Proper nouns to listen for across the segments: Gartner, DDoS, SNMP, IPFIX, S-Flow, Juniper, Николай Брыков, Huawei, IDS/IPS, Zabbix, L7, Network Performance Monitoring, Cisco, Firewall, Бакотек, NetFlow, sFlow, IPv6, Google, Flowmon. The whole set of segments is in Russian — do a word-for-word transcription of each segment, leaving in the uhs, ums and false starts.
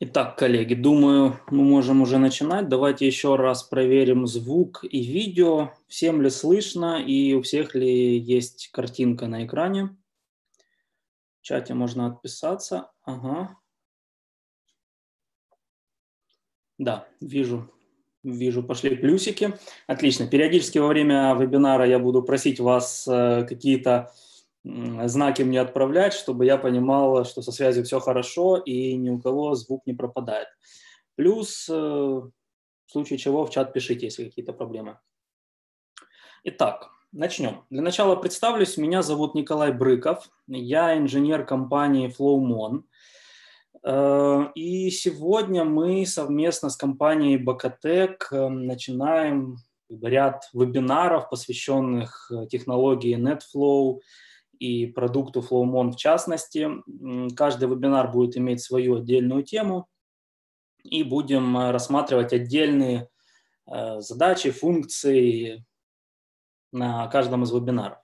Итак, коллеги, думаю, мы можем уже начинать. Давайте еще раз проверим звук и видео. Всем ли слышно и у всех ли есть картинка на экране? В чате можно отписаться. Ага. Да, вижу. Вижу, пошли плюсики. Отлично. Периодически во время вебинара я буду просить вас какие-то знаки мне отправлять, чтобы я понимал, что со связью все хорошо и ни у кого звук не пропадает. Плюс, в случае чего, в чат пишите, если какие-то проблемы. Итак, начнем. Для начала представлюсь. Меня зовут Николай Брыков. Я инженер компании Flowmon. И сегодня мы совместно с компанией Бакотек начинаем ряд вебинаров, посвященных технологии NetFlow и продукту Flowmon в частности. Каждый вебинар будет иметь свою отдельную тему, и будем рассматривать отдельные задачи, функции на каждом из вебинаров.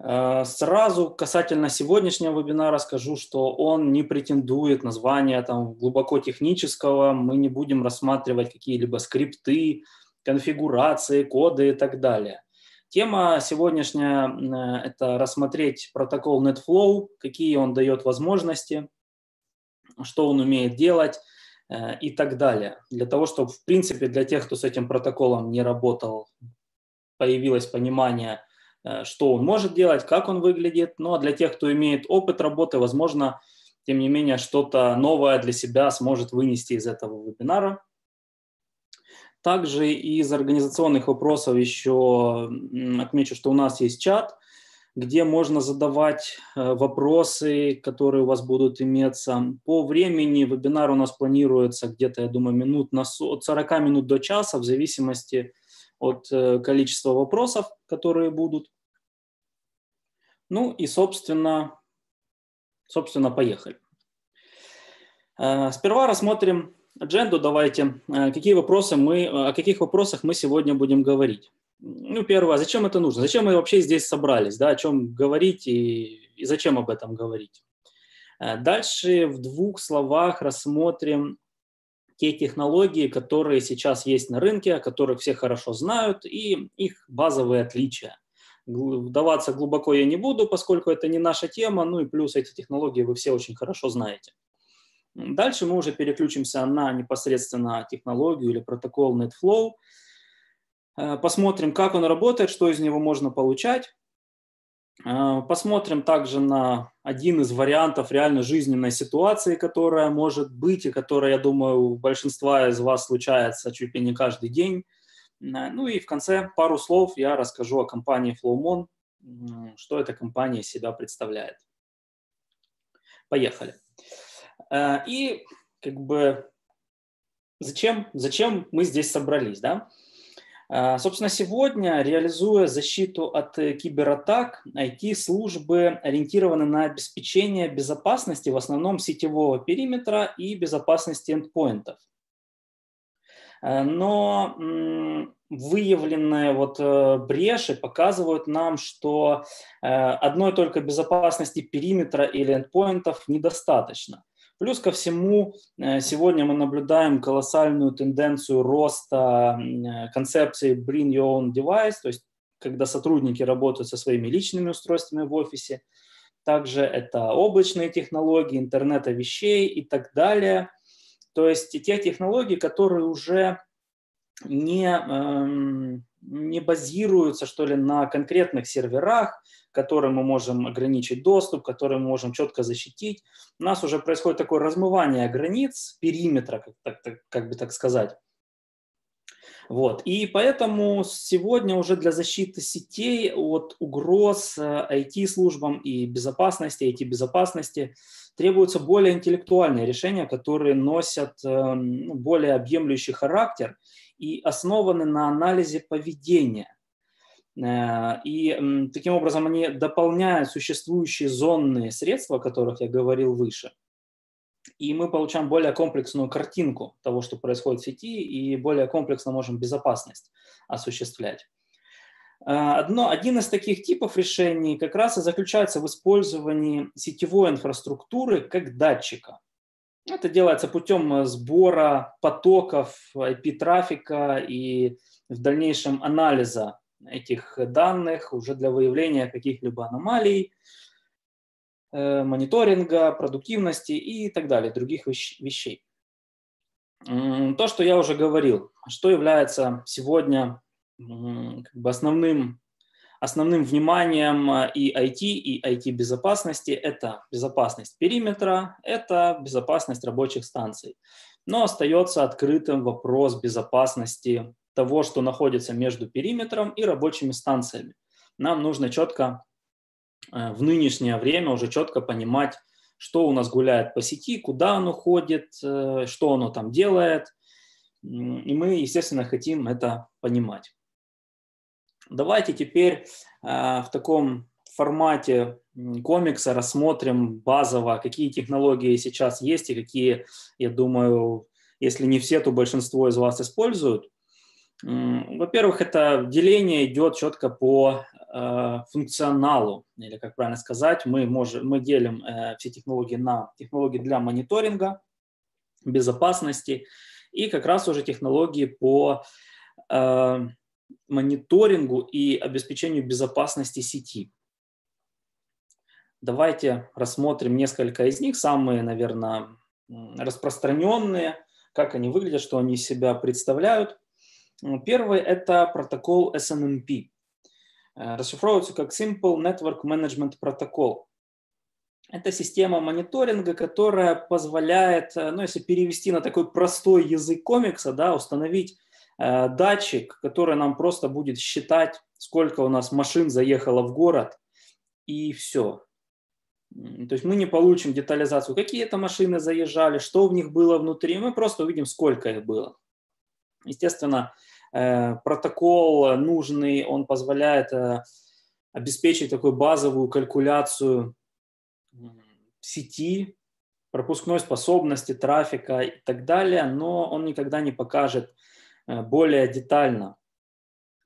Сразу касательно сегодняшнего вебинара скажу, что он не претендует на звание там, глубоко технического, мы не будем рассматривать какие-либо скрипты, конфигурации, коды и так далее. Тема сегодняшняя – это рассмотреть протокол NetFlow, какие он дает возможности, что он умеет делать и так далее. Для того, чтобы, в принципе, для тех, кто с этим протоколом не работал, появилось понимание, что он может делать, как он выглядит. Ну а для тех, кто имеет опыт работы, возможно, тем не менее, что-то новое для себя сможет вынести из этого вебинара. Также из организационных вопросов еще отмечу, что у нас есть чат, где можно задавать вопросы, которые у вас будут иметься. По времени вебинар у нас планируется где-то, я думаю, минут на от сорока минут до часа, в зависимости от количества вопросов, которые будут. Ну и, собственно, собственно, поехали. Сперва рассмотрим адженду. Давайте, какие вопросы мы, о каких вопросах мы сегодня будем говорить. Ну, первое, зачем это нужно? Зачем мы вообще здесь собрались? Да, о чем говорить и, и зачем об этом говорить? Дальше в двух словах рассмотрим те технологии, которые сейчас есть на рынке, о которых все хорошо знают, и их базовые отличия. Вдаваться глубоко я не буду, поскольку это не наша тема, ну и плюс эти технологии вы все очень хорошо знаете. Дальше мы уже переключимся на непосредственно технологию или протокол NetFlow. Посмотрим, как он работает, что из него можно получать. Посмотрим также на один из вариантов реально жизненной ситуации, которая может быть и которая, я думаю, у большинства из вас случается чуть ли не каждый день. Ну и в конце пару слов я расскажу о компании Flowmon, что эта компания из себя представляет. Поехали. И как бы зачем, зачем мы здесь собрались, да? Собственно, сегодня, реализуя защиту от кибератак, ай ти-службы ориентированы на обеспечение безопасности в основном сетевого периметра и безопасности эндпоинтов. Но выявленные вот бреши показывают нам, что одной только безопасности периметра или эндпоинтов недостаточно. Плюс ко всему, сегодня мы наблюдаем колоссальную тенденцию роста концепции Bring Your Own Device, то есть когда сотрудники работают со своими личными устройствами в офисе. Также это облачные технологии, интернета вещей и так далее. То есть те технологии, которые уже не, эм, не базируются, что ли, на конкретных серверах, которым мы можем ограничить доступ, которым мы можем четко защитить. У нас уже происходит такое размывание границ, периметра, как, так, так, как бы так сказать. Вот. И поэтому сегодня уже для защиты сетей от угроз ай ти-службам и безопасности, ай ти-безопасности требуются более интеллектуальные решения, которые носят более объемлющий характер и основаны на анализе поведения. И таким образом они дополняют существующие зонные средства, о которых я говорил выше. И мы получаем более комплексную картинку того, что происходит в сети, и более комплексно можем безопасность осуществлять. Одно, один из таких типов решений как раз и заключается в использовании сетевой инфраструктуры как датчика. Это делается путем сбора потоков ай пи-трафика и в дальнейшем анализа этих данных уже для выявления каких-либо аномалий, мониторинга, продуктивности и так далее, других вещей. То, что я уже говорил, что является сегодня как бы основным, основным вниманием и ай ти, и ай ти-безопасности, это безопасность периметра, это безопасность рабочих станций. Но остается открытым вопрос безопасности того, что находится между периметром и рабочими станциями. Нам нужно четко в нынешнее время уже четко понимать, что у нас гуляет по сети, куда оно ходит, что оно там делает. И мы, естественно, хотим это понимать. Давайте теперь в таком формате комикса рассмотрим базово, какие технологии сейчас есть и какие, я думаю, если не все, то большинство из вас используют. Во-первых, это деление идет четко по э, функционалу, или как правильно сказать, мы, можем, мы делим э, все технологии на технологии для мониторинга, безопасности и как раз уже технологии по э, мониторингу и обеспечению безопасности сети. Давайте рассмотрим несколько из них, самые, наверное, распространенные, как они выглядят, что они из себя представляют. Первый – это протокол эс эн эм пи. Расшифровывается как Simple Network Management Protocol. Это система мониторинга, которая позволяет, ну, если перевести на такой простой язык комикса, да, установить э, датчик, который нам просто будет считать, сколько у нас машин заехало в город, и все. То есть мы не получим детализацию, какие это машины заезжали, что в них было внутри, мы просто увидим, сколько их было. Естественно, протокол нужный, он позволяет обеспечить такую базовую калькуляцию сети, пропускной способности, трафика и так далее, но он никогда не покажет более детально,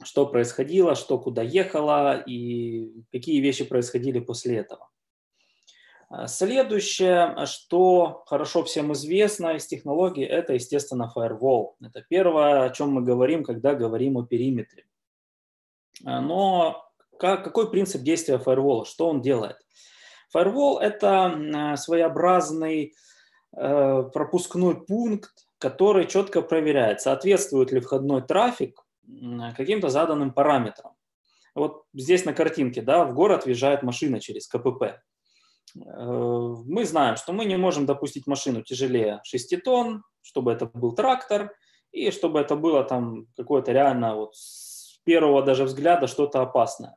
что происходило, что куда ехало и какие вещи происходили после этого. Следующее, что хорошо всем известно из технологий, это, естественно, Firewall. Это первое, о чем мы говорим, когда говорим о периметре. Но как, какой принцип действия Firewall? Что он делает? Firewall – это своеобразный пропускной пункт, который четко проверяет, соответствует ли входной трафик каким-то заданным параметрам. Вот здесь на картинке, да, в город въезжает машина через ка пэ пэ. Мы знаем, что мы не можем допустить машину тяжелее шести тонн, чтобы это был трактор, и чтобы это было там какое-то реально вот с первого даже взгляда что-то опасное.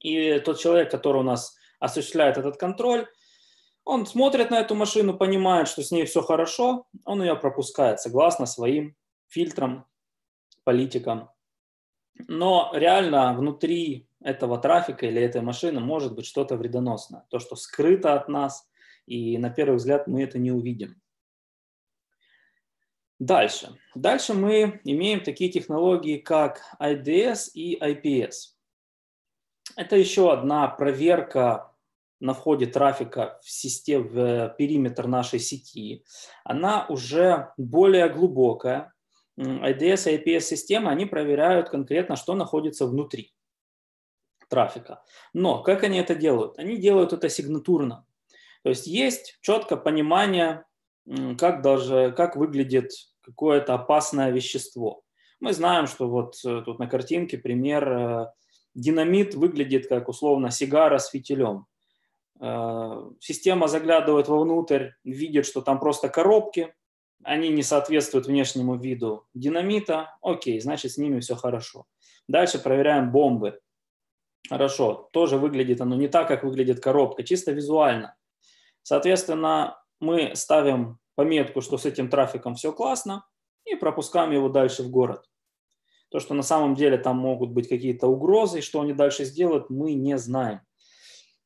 И тот человек, который у нас осуществляет этот контроль, он смотрит на эту машину, понимает, что с ней все хорошо, он ее пропускает согласно своим фильтрам, политикам. Но реально внутри этого трафика или этой машины может быть что-то вредоносное, то, что скрыто от нас, и на первый взгляд мы это не увидим. Дальше. Дальше мы имеем такие технологии, как ай ди эс и ай пи эс. Это еще одна проверка на входе трафика в систему, в периметр нашей сети. Она уже более глубокая. ай ди эс и ай пи эс системы, они проверяют конкретно, что находится внутри трафика. Но как они это делают? Они делают это сигнатурно. То есть есть четкое понимание, как, даже, как выглядит какое-то опасное вещество. Мы знаем, что вот тут на картинке пример, динамит выглядит как условно сигара с фитилем. Система заглядывает вовнутрь, видит, что там просто коробки, они не соответствуют внешнему виду динамита, окей, значит с ними все хорошо. Дальше проверяем бомбы. Хорошо, тоже выглядит оно не так, как выглядит коробка, чисто визуально. Соответственно, мы ставим пометку, что с этим трафиком все классно, и пропускаем его дальше в город. То, что на самом деле там могут быть какие-то угрозы, что они дальше сделают, мы не знаем.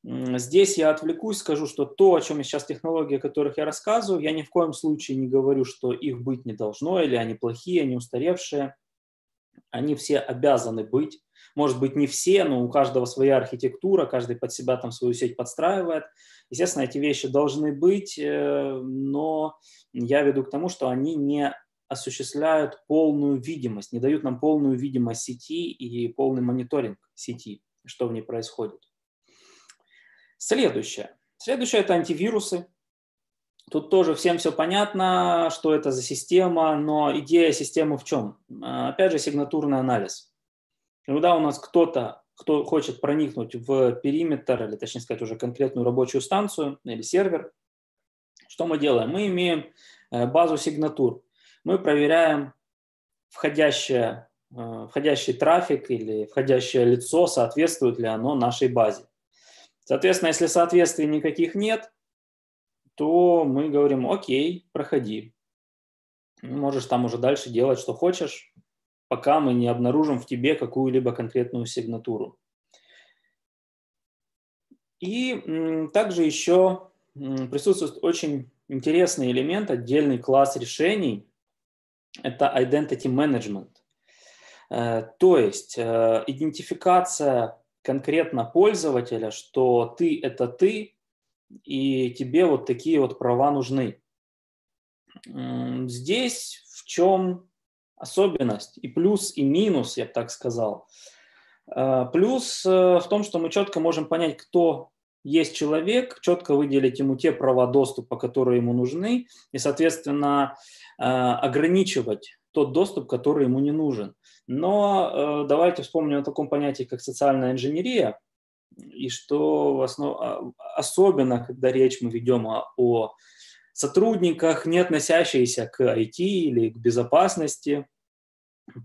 Здесь я отвлекусь, скажу, что то, о чем сейчас технологии, о которых я рассказываю, я ни в коем случае не говорю, что их быть не должно, или они плохие, они устаревшие. они все обязаны быть. Может быть, не все, но у каждого своя архитектура, каждый под себя там свою сеть подстраивает. Естественно, эти вещи должны быть, но я веду к тому, что они не осуществляют полную видимость, не дают нам полную видимость сети и полный мониторинг сети, что в ней происходит. Следующее. Следующее – это антивирусы. Тут тоже всем все понятно, что это за система, но идея системы в чем? Опять же, сигнатурный анализ. Когда у нас кто-то, кто хочет проникнуть в периметр, или точнее сказать, уже конкретную рабочую станцию или сервер, что мы делаем? Мы имеем базу сигнатур. Мы проверяем входящее, входящий трафик или входящее лицо, соответствует ли оно нашей базе. Соответственно, если соответствий никаких нет, то мы говорим: окей, проходи. Можешь там уже дальше делать, что хочешь, пока мы не обнаружим в тебе какую-либо конкретную сигнатуру. И также еще присутствует очень интересный элемент, отдельный класс решений. Это identity management. То есть идентификация конкретно пользователя, что ты – это ты, и тебе вот такие вот права нужны. Здесь в чем особенность? И плюс, и минус, я бы так сказал. Плюс в том, что мы четко можем понять, кто есть человек, четко выделить ему те права доступа, которые ему нужны, и, соответственно, ограничивать тот доступ, который ему не нужен. Но давайте вспомним о таком понятии, как социальная инженерия. И что в основ... особенно, когда речь мы ведем о, о сотрудниках, не относящихся к ай ти или к безопасности,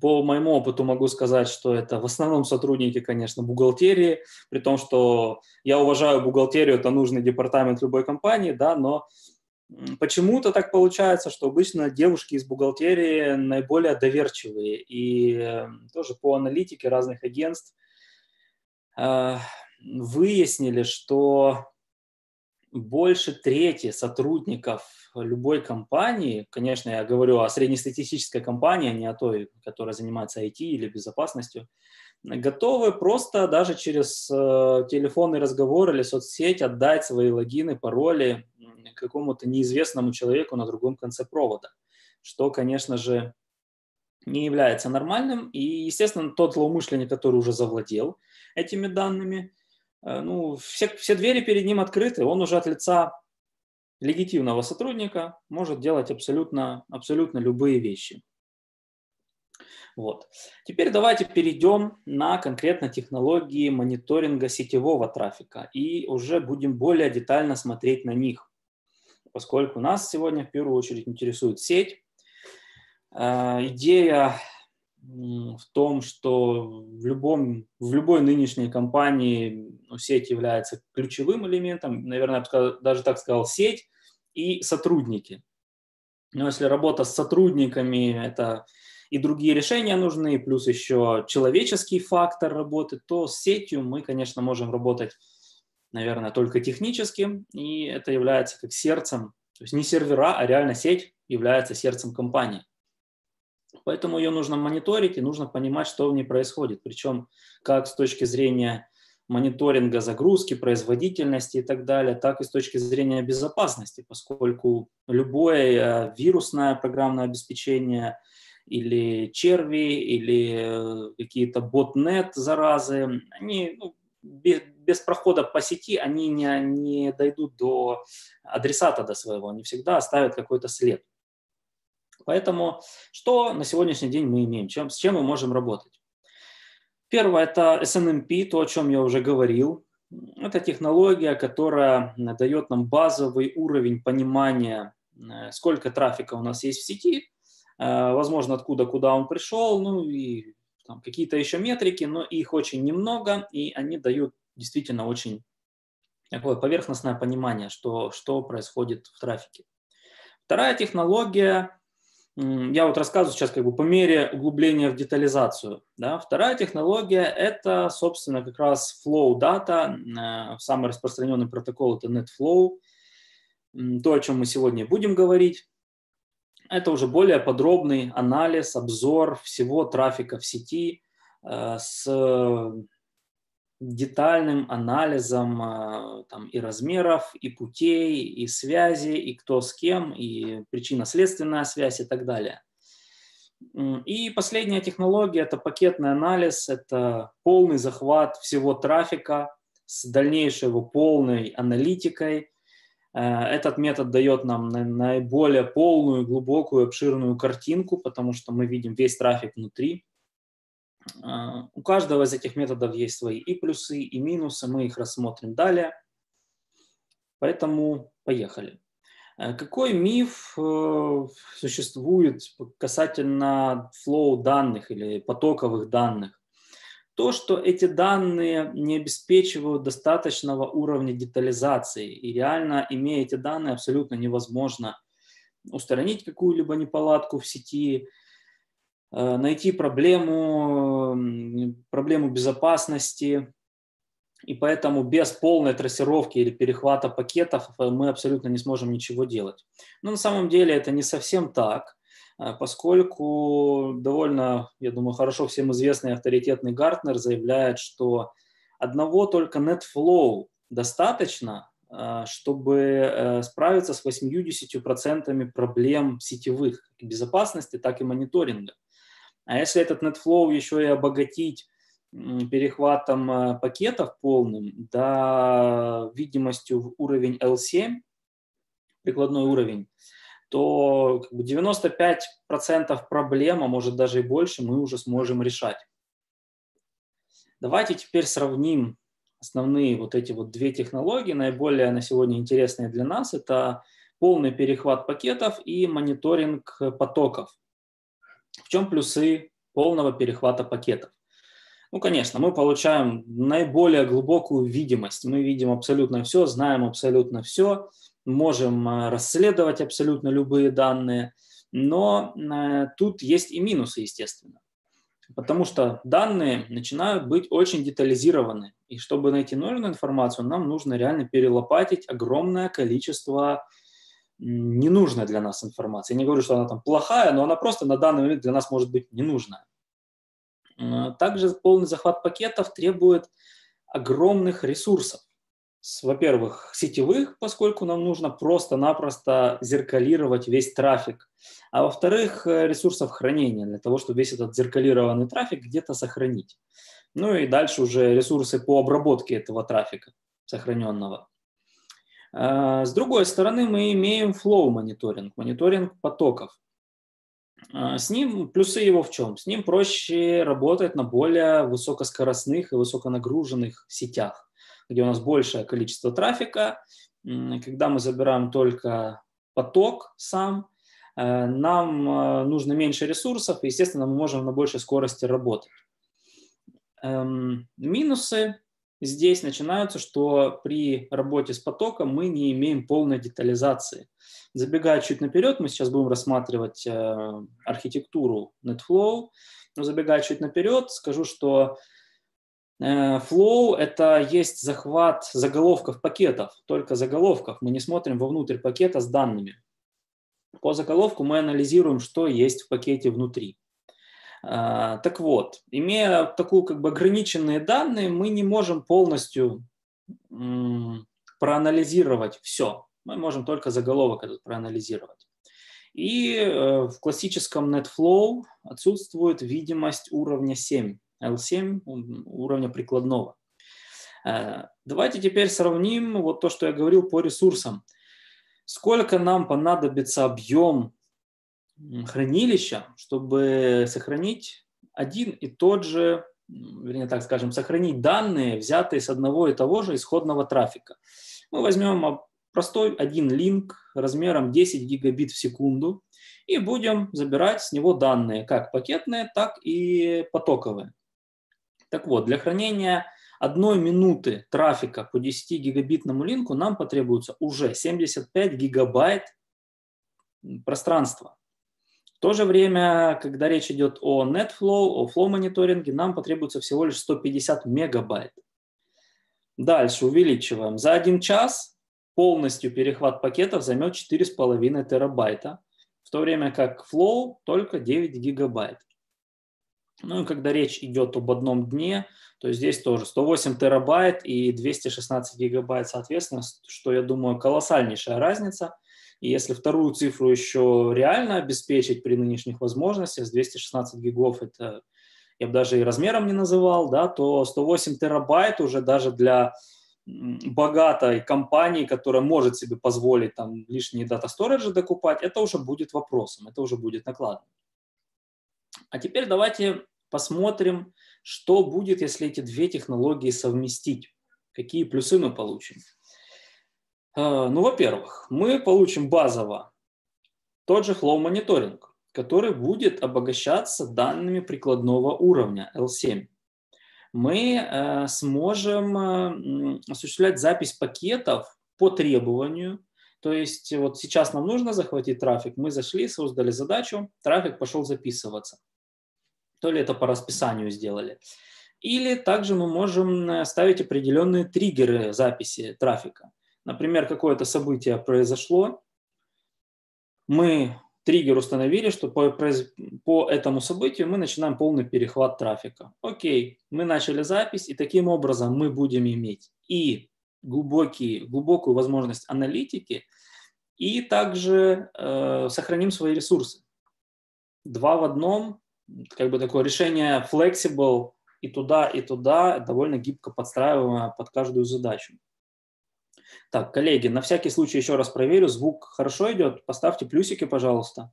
по моему опыту могу сказать, что это в основном сотрудники, конечно, бухгалтерии, при том, что я уважаю бухгалтерию, это нужный департамент любой компании, да, но почему-то так получается, что обычно девушки из бухгалтерии наиболее доверчивые, и тоже по аналитике разных агентств выяснили, что больше трети сотрудников любой компании, конечно, я говорю о среднестатистической компании, а не о той, которая занимается ай ти или безопасностью, готовы просто даже через телефонный разговор или соцсеть отдать свои логины, пароли какому-то неизвестному человеку на другом конце провода, что, конечно же, не является нормальным. И, естественно, тот злоумышленник, который уже завладел этими данными, ну, все, все двери перед ним открыты, он уже от лица легитимного сотрудника может делать абсолютно, абсолютно любые вещи. Вот. Теперь давайте перейдем на конкретно технологии мониторинга сетевого трафика и уже будем более детально смотреть на них, поскольку нас сегодня в первую очередь интересует сеть. Идея в том, что в, любом, в любой нынешней компании сеть является ключевым элементом, наверное, я бы даже так сказал, сеть и сотрудники. Но если работа с сотрудниками, это и другие решения нужны, плюс еще человеческий фактор работы, то с сетью мы, конечно, можем работать, наверное, только технически, и это является как сердцем, то есть не сервера, а реально сеть является сердцем компании. Поэтому ее нужно мониторить и нужно понимать, что в ней происходит. Причем как с точки зрения мониторинга загрузки, производительности и так далее, так и с точки зрения безопасности, поскольку любое вирусное программное обеспечение или черви, или какие-то ботнет-заразы, они ну, без, без прохода по сети они не, не дойдут до адресата до своего, они всегда оставят какой-то след. Поэтому что на сегодняшний день мы имеем, чем, с чем мы можем работать? Первое – это эс эн эм пи, то, о чем я уже говорил. Это технология, которая дает нам базовый уровень понимания, сколько трафика у нас есть в сети, возможно, откуда, куда он пришел, ну и какие-то еще метрики, но их очень немного, и они дают действительно очень такое поверхностное понимание, что, что происходит в трафике. Вторая технология – я вот рассказываю сейчас как бы по мере углубления в детализацию. Да. Вторая технология – это, собственно, как раз flow data. Самый распространенный протокол – это NetFlow. То, о чем мы сегодня будем говорить. Это уже более подробный анализ, обзор всего трафика в сети э, с детальным анализом э, там, и размеров, и путей, и связи, и кто с кем, и причинно-следственная связь и так далее. И последняя технология – это пакетный анализ, это полный захват всего трафика с дальнейшей его полной аналитикой. Этот метод дает нам наиболее полную, глубокую, обширную картинку, потому что мы видим весь трафик внутри. У каждого из этих методов есть свои и плюсы, и минусы, мы их рассмотрим далее. Поэтому поехали. Какой миф существует касательно флоу данных или потоковых данных? То, что эти данные не обеспечивают достаточного уровня детализации, и реально, имея эти данные, абсолютно невозможно устранить какую-либо неполадку в сети, найти проблему, проблему безопасности, и поэтому без полной трассировки или перехвата пакетов мы абсолютно не сможем ничего делать. Но на самом деле это не совсем так. Поскольку довольно, я думаю, хорошо всем известный авторитетный Гартнер заявляет, что одного только NetFlow достаточно, чтобы справиться с восемьюдесятью процентами проблем сетевых, как безопасности, так и мониторинга. А если этот NetFlow еще и обогатить перехватом пакетов полным, да, видимостью в уровень эл семь, прикладной уровень, то девяносто пять процентов проблем, а может даже и больше, мы уже сможем решать. Давайте теперь сравним основные вот эти вот две технологии, наиболее на сегодня интересные для нас. Это полный перехват пакетов и мониторинг потоков. В чем плюсы полного перехвата пакетов? Ну, конечно, мы получаем наиболее глубокую видимость. Мы видим абсолютно все, знаем абсолютно все. Можем расследовать абсолютно любые данные, но тут есть и минусы, естественно, потому что данные начинают быть очень детализированы, и чтобы найти нужную информацию, нам нужно реально перелопатить огромное количество ненужной для нас информации. Я не говорю, что она там плохая, но она просто на данный момент для нас может быть ненужная. Также полный захват пакетов требует огромных ресурсов. Во-первых, сетевых, поскольку нам нужно просто-напросто зеркалировать весь трафик. А во-вторых, ресурсов хранения для того, чтобы весь этот зеркалированный трафик где-то сохранить. Ну и дальше уже ресурсы по обработке этого трафика сохраненного. С другой стороны, мы имеем flow мониторинг, мониторинг потоков. С ним плюсы его в чем? С ним проще работать на более высокоскоростных и высоконагруженных сетях, где у нас большее количество трафика. Когда мы забираем только поток сам, нам нужно меньше ресурсов, и, естественно, мы можем на большей скорости работать. Минусы здесь начинаются, что при работе с потоком мы не имеем полной детализации. Забегая чуть наперед, мы сейчас будем рассматривать архитектуру NetFlow, но забегая чуть наперед, скажу, что Flow – это есть захват заголовков пакетов, только заголовков. Мы не смотрим вовнутрь пакета с данными. По заголовку мы анализируем, что есть в пакете внутри. Так вот, имея такую как бы ограниченные данные, мы не можем полностью проанализировать все. Мы можем только заголовок этот проанализировать. И в классическом NetFlow отсутствует видимость уровня семь. эл семь уровня прикладного. Давайте теперь сравним вот то, что я говорил по ресурсам. Сколько нам понадобится объем хранилища, чтобы сохранить один и тот же, вернее так скажем, сохранить данные, взятые с одного и того же исходного трафика. Мы возьмем простой один линк размером десять гигабит в секунду и будем забирать с него данные, как пакетные, так и потоковые. Так вот, для хранения одной минуты трафика по десятигигабитному линку нам потребуется уже семьдесят пять гигабайт пространства. В то же время, когда речь идет о NetFlow, о флоу-мониторинге, нам потребуется всего лишь сто пятьдесят мегабайт. Дальше увеличиваем. За один час полностью перехват пакетов займет четыре с половиной терабайта. в то время как Flow только девять гигабайт. Ну и когда речь идет об одном дне, то здесь тоже сто восемь терабайт и двести шестнадцать гигабайт, соответственно, что, я думаю, колоссальнейшая разница. И если вторую цифру еще реально обеспечить при нынешних возможностях, с двухсот шестнадцати гигов это я бы даже и размером не называл, да, то сто восемь терабайт уже даже для богатой компании, которая может себе позволить там лишние дата-сториджи докупать, это уже будет вопросом, это уже будет накладно. А теперь давайте посмотрим, что будет, если эти две технологии совместить, какие плюсы мы получим. Ну, во-первых, мы получим базово тот же Flow мониторинг, который будет обогащаться данными прикладного уровня эл семь. Мы э, сможем э, осуществлять запись пакетов по требованию. То есть вот сейчас нам нужно захватить трафик. Мы зашли, создали задачу, трафик пошел записываться. То ли это по расписанию сделали. Или также мы можем ставить определенные триггеры записи трафика. Например, какое-то событие произошло. Мы триггер установили, что по, по этому событию мы начинаем полный перехват трафика. Окей, мы начали запись, и таким образом мы будем иметь и глубокие, глубокую возможность аналитики, и также э, сохраним свои ресурсы. Два в одном, как бы такое решение flexible, и туда, и туда, довольно гибко подстраиваемое под каждую задачу. Так, коллеги, на всякий случай еще раз проверю, звук хорошо идет, поставьте плюсики, пожалуйста.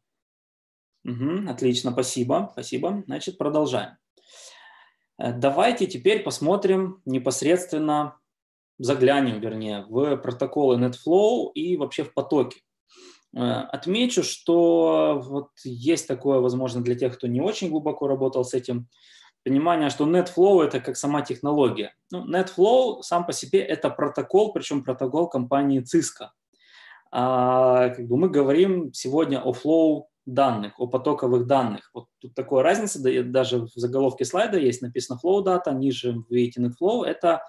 Угу, отлично, спасибо, спасибо. Значит, продолжаем. Давайте теперь посмотрим непосредственно, заглянем, вернее, в протоколы NetFlow и вообще в потоки. Отмечу, что вот есть такое, возможно, для тех, кто не очень глубоко работал с этим, понимание, что NetFlow – это как сама технология. Ну, NetFlow сам по себе – это протокол, причем протокол компании Cisco. А, как бы мы говорим сегодня о flow данных, о потоковых данных. Вот тут такая разница, да, даже в заголовке слайда есть написано flow data, ниже вы видите NetFlow. Это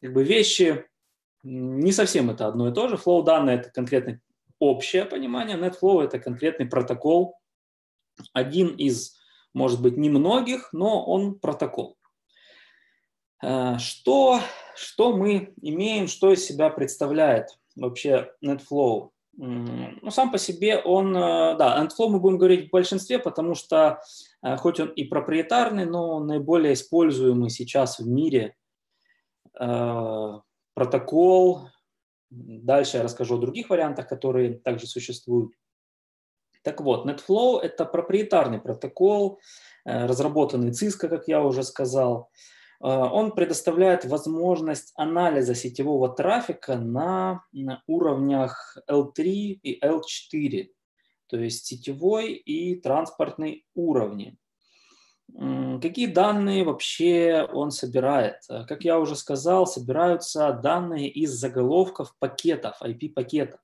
как бы вещи, не совсем это одно и то же. Flow данные – это конкретное общее понимание, NetFlow – это конкретный протокол, один из, может быть, немногих, но он протокол. Что, что мы имеем, что из себя представляет вообще NetFlow? Ну, сам по себе он, да, NetFlow мы будем говорить в большинстве, потому что хоть он и проприетарный, но наиболее используемый сейчас в мире протокол. Дальше я расскажу о других вариантах, которые также существуют. Так вот, NetFlow – это проприетарный протокол, разработанный Cisco, как я уже сказал. Он предоставляет возможность анализа сетевого трафика на уровнях эл три и эл четыре, то есть сетевой и транспортный уровни. Какие данные вообще он собирает? Как я уже сказал, собираются данные из заголовков пакетов, ай пи пакетов.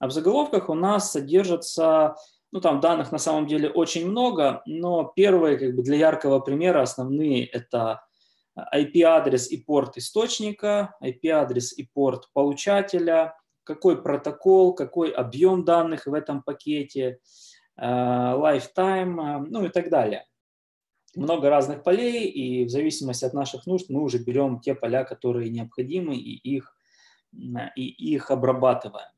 А в заголовках у нас содержатся, ну там данных на самом деле очень много, но первые как бы для яркого примера основные это ай пи адрес и порт источника, ай пи адрес и порт получателя, какой протокол, какой объем данных в этом пакете, lifetime, ну и так далее. Много разных полей, и в зависимости от наших нужд мы уже берем те поля, которые необходимы, и их, и их обрабатываем.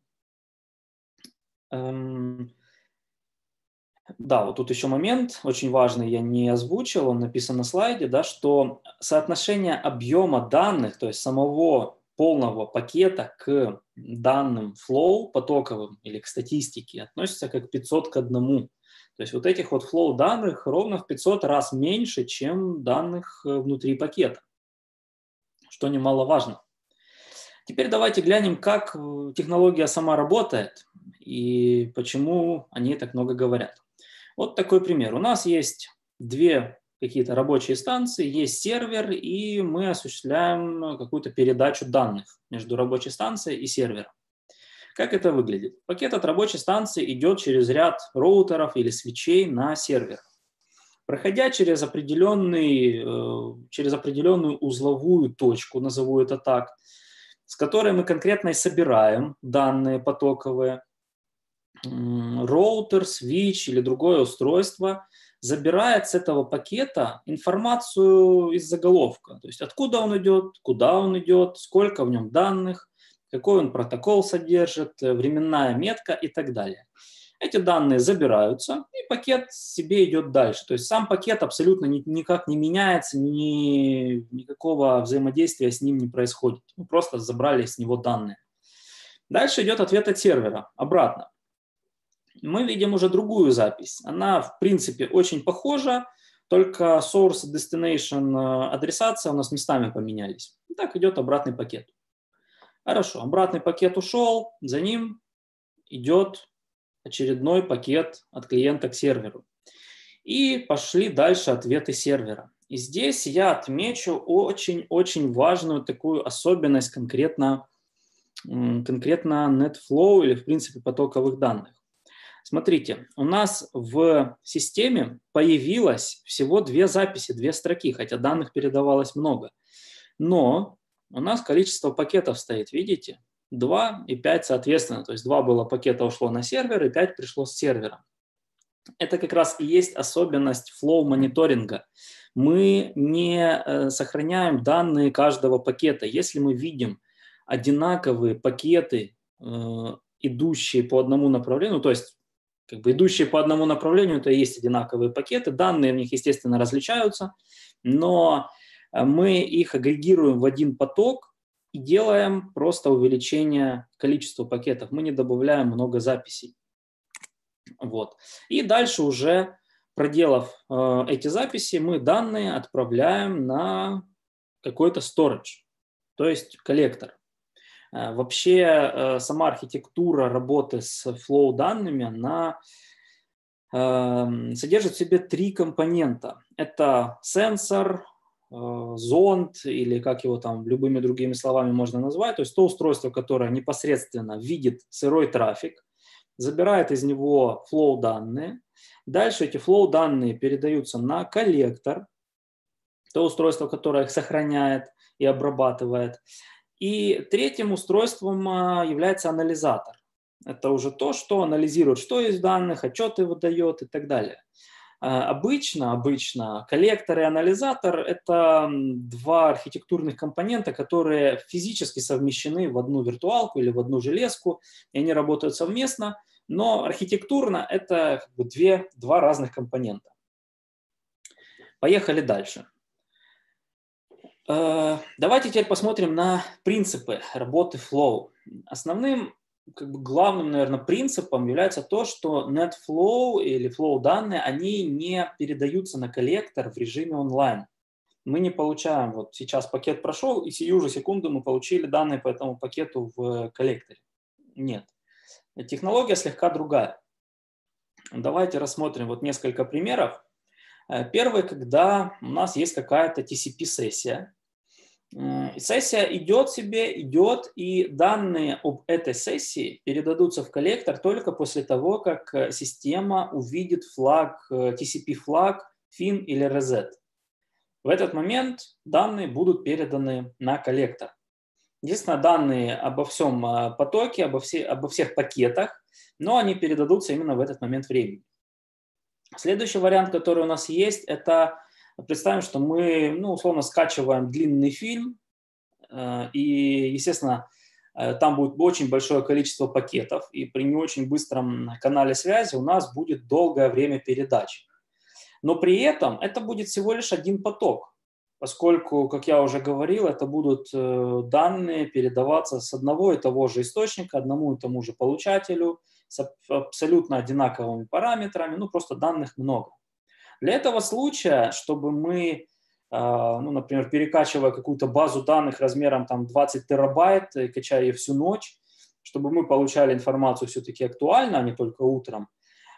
Да, вот тут еще момент, очень важный, я не озвучил, он написан на слайде, да, что соотношение объема данных, то есть самого полного пакета к данным flow потоковым или к статистике относится как пятьсот к одному. То есть вот этих вот flow данных ровно в пятьсот раз меньше, чем данных внутри пакета, что немаловажно. Теперь давайте глянем, как технология сама работает и почему о ней так много говорят. Вот такой пример. У нас есть две какие-то рабочие станции, есть сервер, и мы осуществляем какую-то передачу данных между рабочей станцией и сервером. Как это выглядит? Пакет от рабочей станции идет через ряд роутеров или свечей на сервер. Проходя через, определенный, через определенную узловую точку, назову это так, с которой мы конкретно и собираем данные потоковые, роутер, свич или другое устройство забирает с этого пакета информацию из заголовка. То есть откуда он идет, куда он идет, сколько в нем данных, какой он протокол содержит, временная метка и так далее. Эти данные забираются, и пакет себе идет дальше. То есть сам пакет абсолютно никак не меняется, ни, никакого взаимодействия с ним не происходит. Мы просто забрали с него данные. Дальше идет ответ от сервера, обратно. Мы видим уже другую запись. Она, в принципе, очень похожа, только source и destination адресация у нас местами поменялись. И так идет обратный пакет. Хорошо, обратный пакет ушел, за ним идет очередной пакет от клиента к серверу. И пошли дальше ответы сервера. И здесь я отмечу очень-очень важную такую особенность конкретно, конкретно NetFlow или, в принципе, потоковых данных. Смотрите, у нас в системе появилось всего две записи, две строки, хотя данных передавалось много. Но у нас количество пакетов стоит, видите, два и пять соответственно. То есть два было пакета ушло на сервер, и пять пришло с сервера. Это как раз и есть особенность флоу-мониторинга. Мы не сохраняем данные каждого пакета. Если мы видим одинаковые пакеты, идущие по одному направлению, то есть как бы идущие по одному направлению, то есть одинаковые пакеты, данные в них, естественно, различаются, но мы их агрегируем в один поток и делаем просто увеличение количества пакетов. Мы не добавляем много записей. Вот. И дальше уже, проделав э, эти записи, мы данные отправляем на какой-то storage, то есть коллектор. Вообще сама архитектура работы с flow данными, она э, содержит в себе три компонента. Это сенсор, э, зонд или как его там любыми другими словами можно назвать, то есть то устройство, которое непосредственно видит сырой трафик, забирает из него flow данные. Дальше эти flow данные передаются на коллектор, то устройство, которое их сохраняет и обрабатывает. И третьим устройством является анализатор. Это уже то, что анализирует, что из данных, отчеты выдает и так далее. Обычно, обычно коллектор и анализатор – это два архитектурных компонента, которые физически совмещены в одну виртуалку или в одну железку, и они работают совместно, но архитектурно это как бы две, два разных компонента. Поехали дальше. Давайте теперь посмотрим на принципы работы Flow. Основным, как бы главным, наверное, принципом является то, что NetFlow или Flow данные, они не передаются на коллектор в режиме онлайн. Мы не получаем, вот сейчас пакет прошел, и сию же секунду мы получили данные по этому пакету в коллекторе. Нет. Технология слегка другая. Давайте рассмотрим вот несколько примеров. Первый, когда у нас есть какая-то ти си пи-сессия. Сессия идет себе, идет, и данные об этой сессии передадутся в коллектор только после того, как система увидит флаг, ти си пи-флаг, фин или reset. В этот момент данные будут переданы на коллектор. Единственное, данные обо всем потоке, обо, все, обо всех пакетах, но они передадутся именно в этот момент времени. Следующий вариант, который у нас есть, это представим, что мы, ну, условно, скачиваем длинный фильм, и, естественно, там будет очень большое количество пакетов, и при не очень быстром канале связи у нас будет долгое время передач. Но при этом это будет всего лишь один поток, поскольку, как я уже говорил, это будут данные передаваться с одного и того же источника, одному и тому же получателю, с абсолютно одинаковыми параметрами, ну, просто данных много. Для этого случая, чтобы мы, ну, например, перекачивая какую-то базу данных размером там, двадцать терабайт, и качая ее всю ночь, чтобы мы получали информацию все-таки актуально, а не только утром,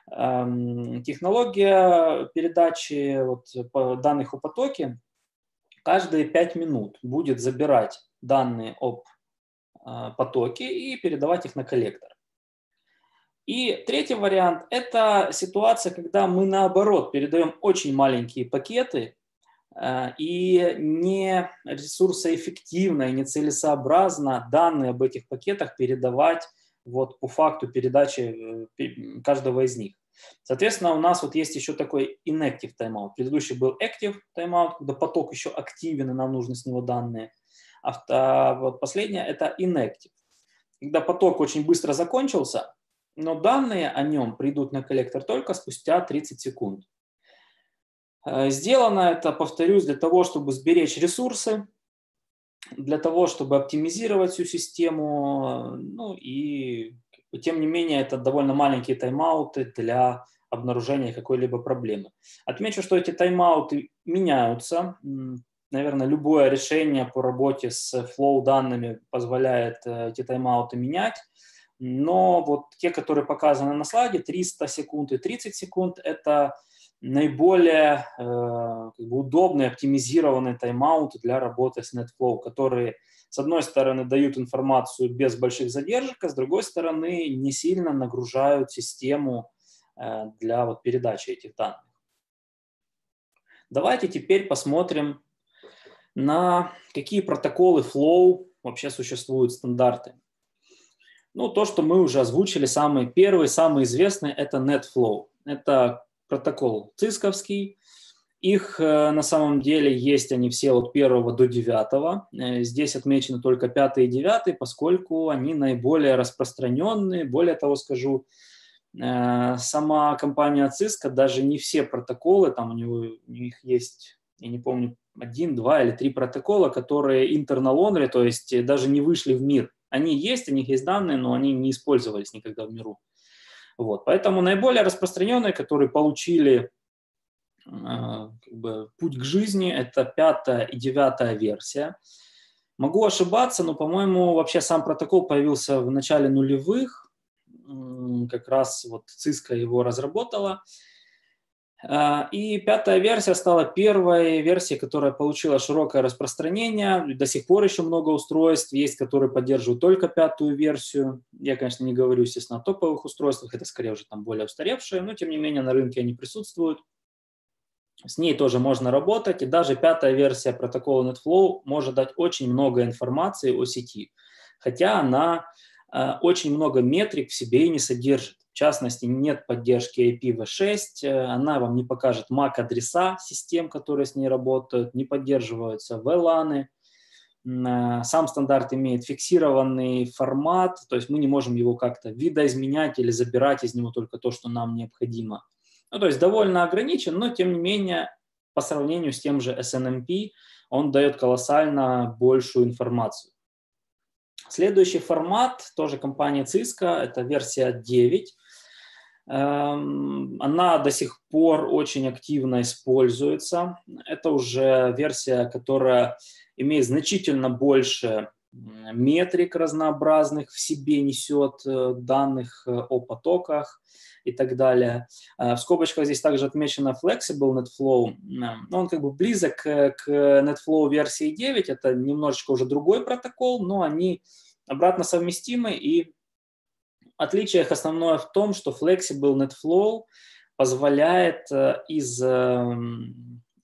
технология передачи вот, данных о потоке каждые пять минут будет забирать данные об потоке и передавать их на коллектор. И третий вариант – это ситуация, когда мы, наоборот, передаем очень маленькие пакеты и не ресурсоэффективно и нецелесообразно данные об этих пакетах передавать вот по факту передачи каждого из них. Соответственно, у нас вот есть еще такой inactive тайм-аут. Предыдущий был active тайм-аут, когда поток еще активен, и нам нужны с него данные. А вот последнее – это inactive. Когда поток очень быстро закончился, но данные о нем придут на коллектор только спустя тридцать секунд. Сделано это, повторюсь, для того, чтобы сберечь ресурсы, для того, чтобы оптимизировать всю систему, ну и тем не менее это довольно маленькие тайм-ауты для обнаружения какой-либо проблемы. Отмечу, что эти тайм-ауты меняются. Наверное, любое решение по работе с flow данными позволяет эти тайм-ауты менять, но вот те, которые показаны на слайде, триста секунд и тридцать секунд, это наиболее э, удобные, оптимизированные тайм-ауты для работы с NetFlow, которые, с одной стороны, дают информацию без больших задержек, а с другой стороны, не сильно нагружают систему э, для вот, передачи этих данных. Давайте теперь посмотрим на какие протоколы Flow вообще существуют стандарты. Ну, то, что мы уже озвучили, самые первые, самые известные, это NetFlow. Это протокол цисковский. Их на самом деле есть они все от первого до девятого. Здесь отмечены только пятый и девятый, поскольку они наиболее распространенные. Более того, скажу, сама компания Cisco даже не все протоколы, там у, него, у них есть, я не помню, один, два или три протокола, которые internal only, то есть даже не вышли в мир. Они есть, у них есть данные, но они не использовались никогда в миру. Вот, поэтому наиболее распространенные, которые получили э, как бы, путь к жизни, это пятая и девятая версия. Могу ошибаться, но, по-моему, вообще сам протокол появился в начале нулевых. Как раз вот Cisco его разработала. И пятая версия стала первой версией, которая получила широкое распространение. До сих пор еще много устройств есть, которые поддерживают только пятую версию. Я, конечно, не говорю, естественно, о топовых устройствах, это скорее уже там более устаревшие, но тем не менее на рынке они присутствуют. С ней тоже можно работать, и даже пятая версия протокола NetFlow может дать очень много информации о сети, хотя она э, очень много метрик в себе и не содержит. В частности, нет поддержки ай пи ви шесть, она вам не покажет мак-адреса систем, которые с ней работают, не поддерживаются ви ланы. Сам стандарт имеет фиксированный формат, то есть мы не можем его как-то видоизменять или забирать из него только то, что нам необходимо. Ну, то есть довольно ограничен, но тем не менее, по сравнению с тем же эс эн эм пи, он дает колоссально большую информацию. Следующий формат, тоже компания Cisco, это версия девять. Она до сих пор очень активно используется. Это уже версия, которая имеет значительно больше метрик разнообразных, в себе несет данных о потоках и так далее. В скобочках здесь также отмечено Flexible NetFlow. Он как бы близок к NetFlow версии девять, это немножечко уже другой протокол, но они обратно совместимы, и отличие их основное в том, что Flexible NetFlow позволяет из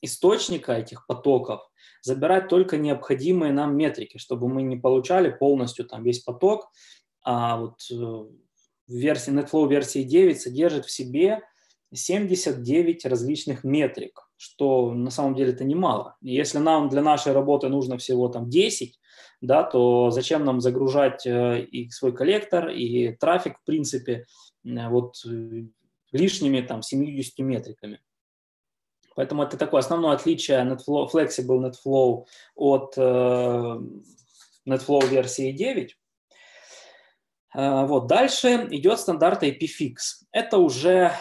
источника этих потоков забирать только необходимые нам метрики, чтобы мы не получали полностью там весь поток, а вот версии, NetFlow версии девять содержит в себе семьдесят девять различных метрик, что на самом деле это немало. Если нам для нашей работы нужно всего там десять, да, то зачем нам загружать и свой коллектор, и трафик, в принципе, вот лишними там семьюдесятью метриками. Поэтому это такое основное отличие NetFlow, Flexible NetFlow от э, NetFlow версии девять. Э, вот. Дальше идет стандарт ай пи фикс. Это уже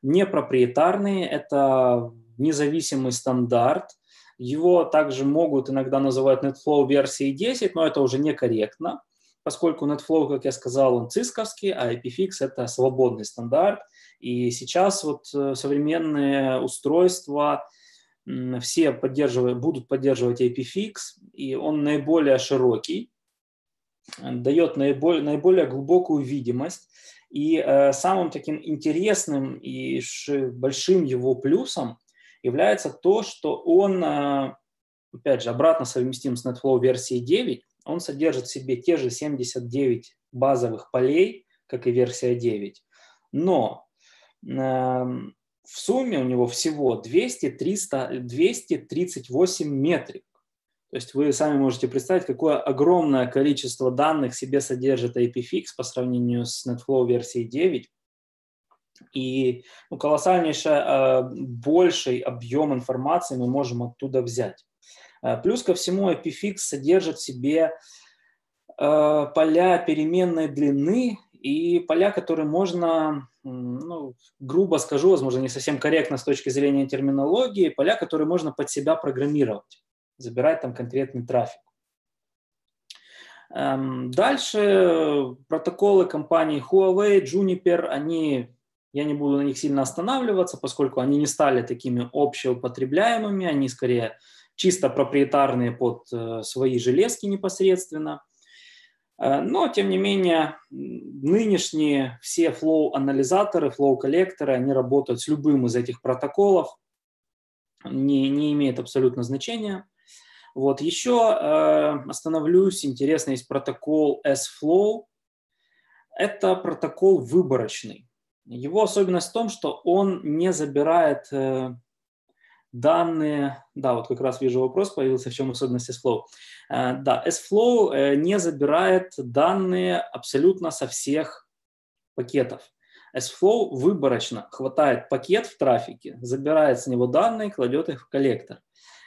не проприетарный, это независимый стандарт. Его также могут иногда называть NetFlow версии десять, но это уже некорректно, поскольку NetFlow, как я сказал, он цисковский, а ай пи фикс – это свободный стандарт. И сейчас вот современные устройства все поддерживают, будут поддерживать ай пи фикс, и он наиболее широкий, дает наиболее, наиболее глубокую видимость. И э, самым таким интересным и большим его плюсом является то, что он, э, опять же, обратно совместим с NetFlow версии девять, он содержит в себе те же семьдесят девять базовых полей, как и версия девять, но э, в сумме у него всего двести тридцать восемь метрик. То есть вы сами можете представить, какое огромное количество данных себе содержит IPFIX по сравнению с NetFlow версией девять. И ну, колоссальнейший, больший объем информации мы можем оттуда взять. Плюс ко всему IPFIX содержит в себе поля переменной длины и поля, которые можно, ну, грубо скажу, возможно, не совсем корректно с точки зрения терминологии, поля, которые можно под себя программировать, забирать там конкретный трафик. Дальше протоколы компаний Huawei, Juniper, они, я не буду на них сильно останавливаться, поскольку они не стали такими общеупотребляемыми, они скорее чисто проприетарные под свои железки непосредственно. Но, тем не менее, нынешние все флоу-анализаторы, флоу-коллекторы, они работают с любым из этих протоколов, не, не имеет абсолютно значения. Вот. Еще э, остановлюсь, интересно, есть протокол эс-Flow. Это протокол выборочный. Его особенность в том, что он не забирает э, данные. Да, вот как раз вижу вопрос, появился, в чем особенность эс-Flow. Э, да, эс-Flow э, не забирает данные абсолютно со всех пакетов. эс-Flow выборочно хватает пакет в трафике, забирает с него данные, кладет их в коллектор.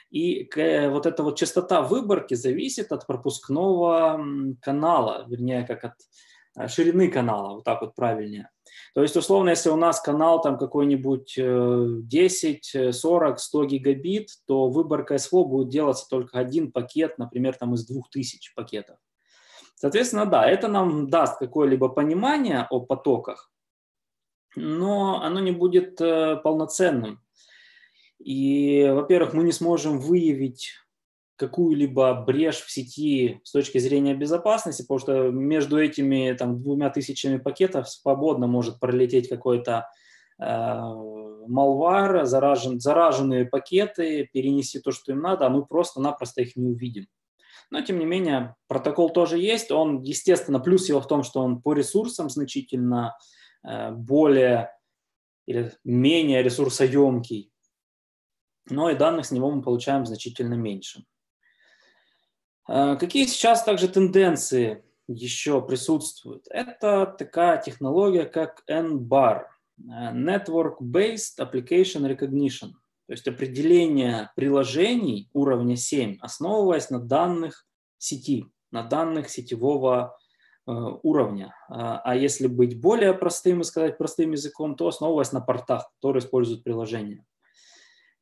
И вот эта вот частота выборки зависит от пропускного канала, вернее, как от ширины канала, вот так вот правильнее. То есть, условно, если у нас канал там какой-нибудь десять, сорок, сто гигабит, то выборка эс-Flow будет делаться только один пакет, например, там из двух тысяч пакетов. Соответственно, да, это нам даст какое-либо понимание о потоках, но оно не будет полноценным. И, во-первых, мы не сможем выявить какую-либо брешь в сети с точки зрения безопасности, потому что между этими там, двумя тысячами пакетов свободно может пролететь какой-то malware, э, заражен, зараженные пакеты, перенести то, что им надо, а мы просто-напросто их не увидим. Но, тем не менее, протокол тоже есть. Он, естественно, плюс его в том, что он по ресурсам значительно э, более или менее ресурсоемкий. Но и данных с него мы получаем значительно меньше. Какие сейчас также тенденции еще присутствуют? Это такая технология, как эн-бар, Network-Based Application Recognition, то есть определение приложений уровня семь, основываясь на данных сети, на данных сетевого уровня. А если быть более простым и сказать простым языком, то основываясь на портах, которые используют приложения.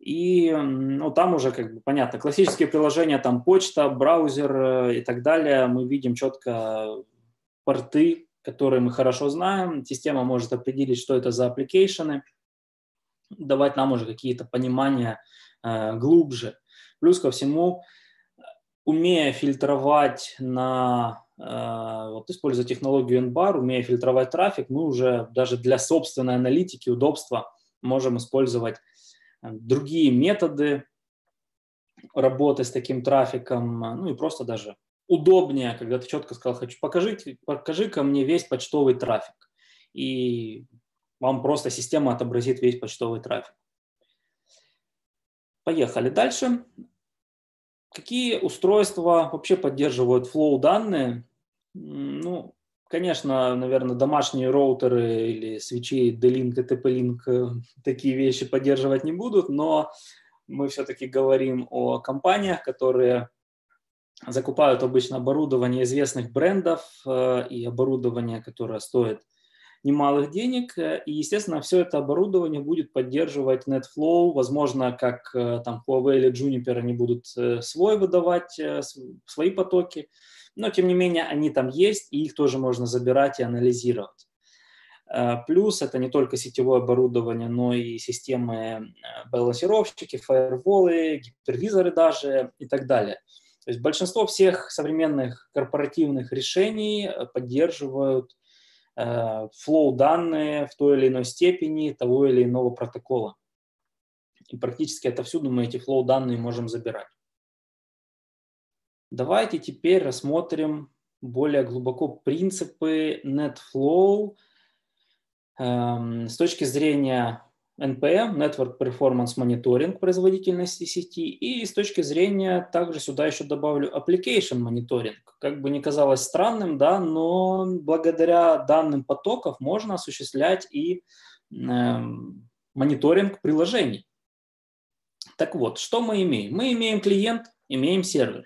И ну, там уже, как бы, понятно, классические приложения, там почта, браузер и так далее, мы видим четко порты, которые мы хорошо знаем, система может определить, что это за аппликейшены, давать нам уже какие-то понимания э, глубже. Плюс ко всему, умея фильтровать на, э, вот, используя технологию эн-бар, умея фильтровать трафик, мы уже даже для собственной аналитики, удобства можем использовать другие методы работы с таким трафиком, ну и просто даже удобнее, когда ты четко сказал, хочу, покажи, покажи-ка мне весь почтовый трафик, и вам просто система отобразит весь почтовый трафик. Поехали дальше. Какие устройства вообще поддерживают Flow данные? Ну, конечно, наверное, домашние роутеры или свечи D-Link и ти-пи-Link такие вещи поддерживать не будут, но мы все-таки говорим о компаниях, которые закупают обычно оборудование известных брендов и оборудование, которое стоит немалых денег. И, естественно, все это оборудование будет поддерживать NetFlow. Возможно, как там Huawei или Juniper, они будут свой выдавать, свои потоки. Но, тем не менее, они там есть, и их тоже можно забирать и анализировать. Плюс это не только сетевое оборудование, но и системы балансировщики, фаерволы, гипервизоры даже и так далее. То есть большинство всех современных корпоративных решений поддерживают Flow данные в той или иной степени того или иного протокола. И практически отовсюду мы эти Flow данные можем забирать. Давайте теперь рассмотрим более глубоко принципы NetFlow э, с точки зрения эн пи эм, Network Performance Monitoring, производительности сети, и с точки зрения, также сюда еще добавлю Application Monitoring. Как бы ни казалось странным, да, но благодаря данным потоков можно осуществлять и э, мониторинг приложений. Так вот, что мы имеем? Мы имеем клиент, имеем сервер.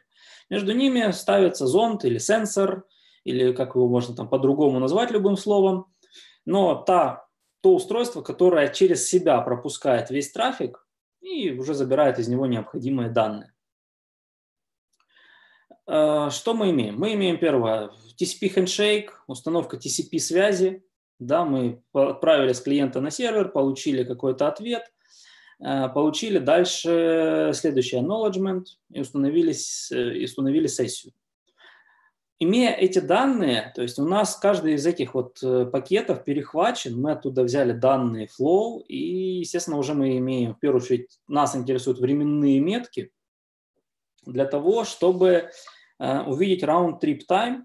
Между ними ставится зонд или сенсор, или как его можно там по-другому назвать любым словом, но та то устройство, которое через себя пропускает весь трафик и уже забирает из него необходимые данные. Что мы имеем? Мы имеем первое ти си пи-хендшейк, установка ти си пи-связи. Да, мы отправили с клиента на сервер, получили какой-то ответ, получили дальше следующий acknowledgement и установили, и установили сессию. Имея эти данные, то есть у нас каждый из этих вот пакетов перехвачен, мы оттуда взяли данные Flow, и, естественно, уже мы имеем, в первую очередь, нас интересуют временные метки для того, чтобы э, увидеть round-trip time,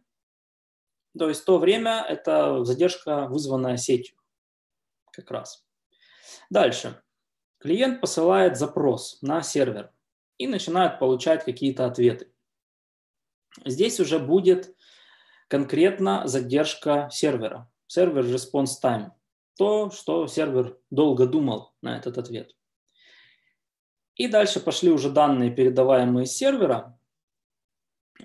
то есть то время, это задержка, вызванная сетью, как раз. Дальше. Клиент посылает запрос на сервер и начинает получать какие-то ответы. Здесь уже будет конкретно задержка сервера, сервер response time, то, что сервер долго думал на этот ответ. И дальше пошли уже данные, передаваемые с сервера.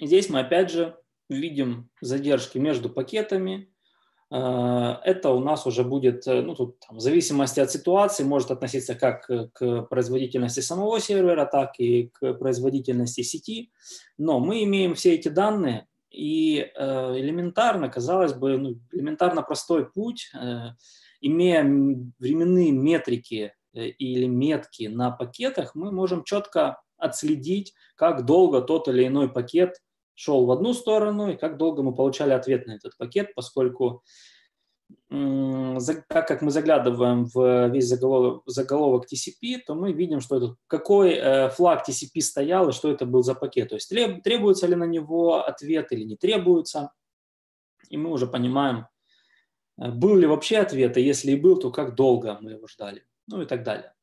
И здесь мы опять же видим задержки между пакетами. Это у нас уже будет, ну, тут, там, в зависимости от ситуации, может относиться как к производительности самого сервера, так и к производительности сети. Но мы имеем все эти данные, и элементарно, казалось бы, ну, элементарно простой путь, имея временные метрики или метки на пакетах, мы можем четко отследить, как долго тот или иной пакет шел в одну сторону, и как долго мы получали ответ на этот пакет, поскольку так как мы заглядываем в весь заголовок, заголовок ти си пи, то мы видим, что это, какой э, флаг ти си пи стоял и что это был за пакет. То есть требуется ли на него ответ или не требуется. И мы уже понимаем, был ли вообще ответ, и если и был, то как долго мы его ждали, ну и так далее.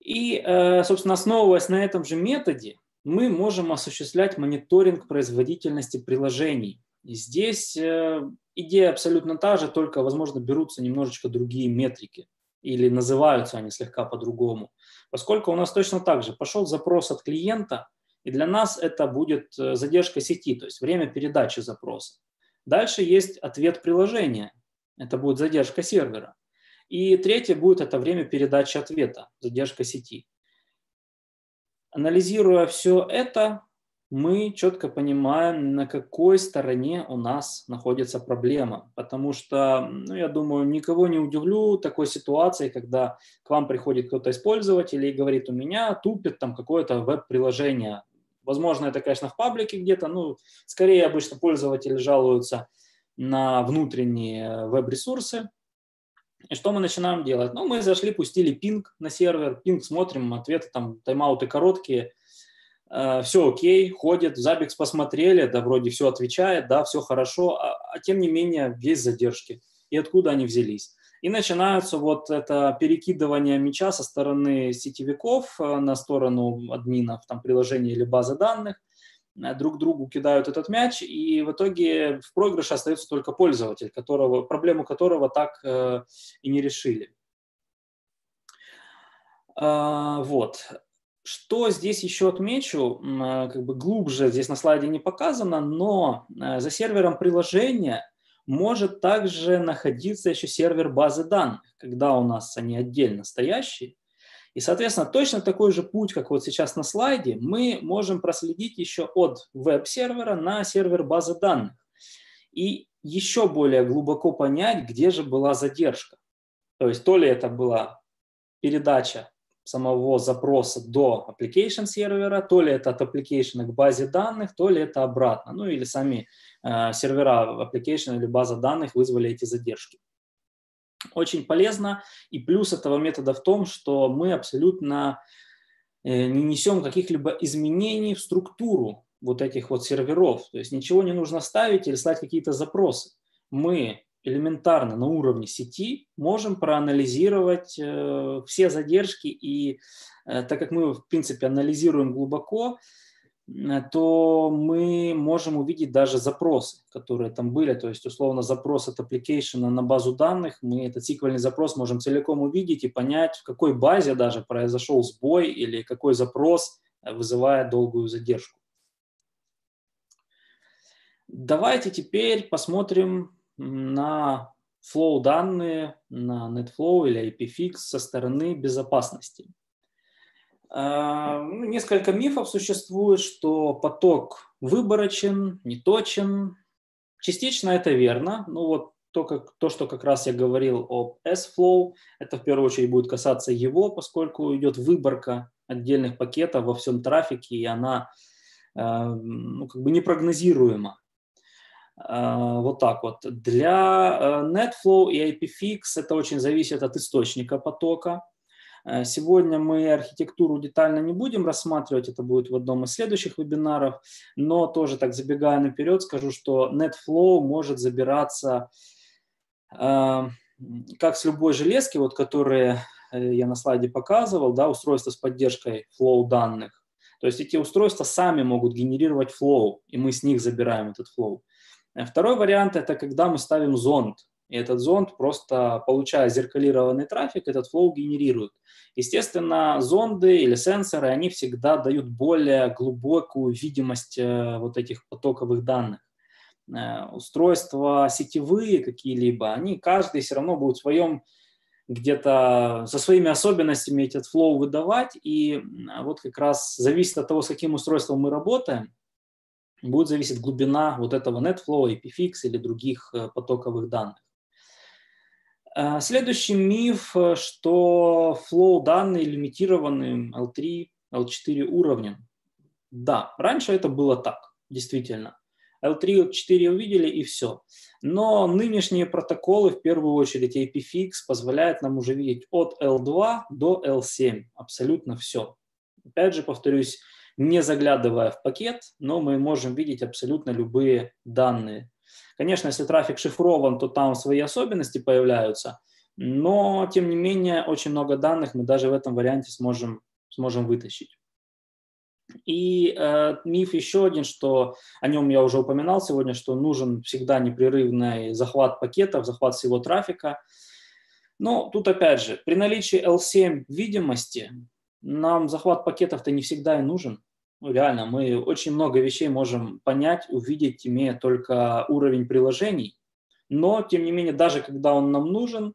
И, э, собственно, основываясь на этом же методе, мы можем осуществлять мониторинг производительности приложений. И здесь э, идея абсолютно та же, только, возможно, берутся немножечко другие метрики или называются они слегка по-другому. Поскольку у нас точно так же пошел запрос от клиента, и для нас это будет задержка сети, то есть время передачи запроса. Дальше есть ответ приложения, это будет задержка сервера. И третье будет это время передачи ответа, задержка сети. Анализируя все это, мы четко понимаем, на какой стороне у нас находится проблема. Потому что, ну, я думаю, никого не удивлю такой ситуации, когда к вам приходит кто-то из пользователей и говорит, у меня тупит там какое-то веб-приложение. Возможно, это, конечно, в паблике где-то, ну, скорее обычно пользователи жалуются на внутренние веб-ресурсы. И что мы начинаем делать? Ну, мы зашли, пустили пинг на сервер, пинг смотрим, ответы там, тайм-ауты короткие, э, все окей, ходит, Zabbix посмотрели, да, вроде все отвечает, да, все хорошо, а, а тем не менее есть задержки. И откуда они взялись? И начинаются вот это перекидывание мяча со стороны сетевиков на сторону админов там, приложения или базы данных, друг другу кидают этот мяч, и в итоге в проигрыше остается только пользователь, которого, проблему которого так э, и не решили. Э, вот. Что здесь еще отмечу, э, как бы глубже здесь на слайде не показано, но э, за сервером приложения может также находиться еще сервер базы данных, когда у нас они отдельно стоящие. И, соответственно, точно такой же путь, как вот сейчас на слайде, мы можем проследить еще от веб-сервера на сервер базы данных и еще более глубоко понять, где же была задержка. То есть то ли это была передача самого запроса до application сервера, то ли это от application к базе данных, то ли это обратно. Ну или сами э, сервера application или база данных вызвали эти задержки. Очень полезно, и плюс этого метода в том, что мы абсолютно не несем каких-либо изменений в структуру вот этих вот серверов. То есть ничего не нужно ставить или слать какие-то запросы. Мы элементарно на уровне сети можем проанализировать э, все задержки. И э, так как мы, в принципе, анализируем глубоко, э, то мы можем увидеть даже запросы, которые там были. То есть, условно, запрос от application на базу данных. Мы этот сиквельный запрос можем целиком увидеть и понять, в какой базе даже произошел сбой или какой запрос вызывает долгую задержку. Давайте теперь посмотрим на flow данные, на NetFlow или IPFIX со стороны безопасности. Несколько мифов существует, что поток выборочен, неточен. Частично это верно. Ну вот то, как, то, что как раз я говорил об S-Flow, это в первую очередь будет касаться его, поскольку идет выборка отдельных пакетов во всем трафике, и она ну, как бы непрогнозируема. Вот так вот. Для NetFlow и IPFIX это очень зависит от источника потока. Сегодня мы архитектуру детально не будем рассматривать, это будет в одном из следующих вебинаров, но тоже так забегая наперед скажу, что NetFlow может забираться как с любой железки, вот которые я на слайде показывал, да, устройство с поддержкой flow данных. То есть эти устройства сами могут генерировать flow, и мы с них забираем этот flow. Второй вариант – это когда мы ставим зонд, и этот зонд, просто получая зеркалированный трафик, этот flow генерирует. Естественно, зонды или сенсоры, они всегда дают более глубокую видимость вот этих потоковых данных. Устройства сетевые какие-либо, они каждый все равно будет в своем где-то со своими особенностями этот flow выдавать, и вот как раз зависит от того, с каким устройством мы работаем, будет зависеть глубина вот этого NetFlow, IPFIX или других потоковых данных. Следующий миф, что flow данные лимитированы эл три, эл четыре уровнем. Да, раньше это было так, действительно. эл три, эл четыре увидели и все. Но нынешние протоколы, в первую очередь IPFIX, позволяют нам уже видеть от эл два до эл семь абсолютно все. Опять же, повторюсь, не заглядывая в пакет, но мы можем видеть абсолютно любые данные. Конечно, если трафик шифрован, то там свои особенности появляются, но, тем не менее, очень много данных мы даже в этом варианте сможем, сможем вытащить. И э, миф еще один, что о нем я уже упоминал сегодня, что нужен всегда непрерывный захват пакетов, захват всего трафика. Но тут опять же, при наличии эл семь видимости нам захват пакетов-то не всегда и нужен. Ну, реально, мы очень много вещей можем понять, увидеть, имея только уровень приложений. Но, тем не менее, даже когда он нам нужен,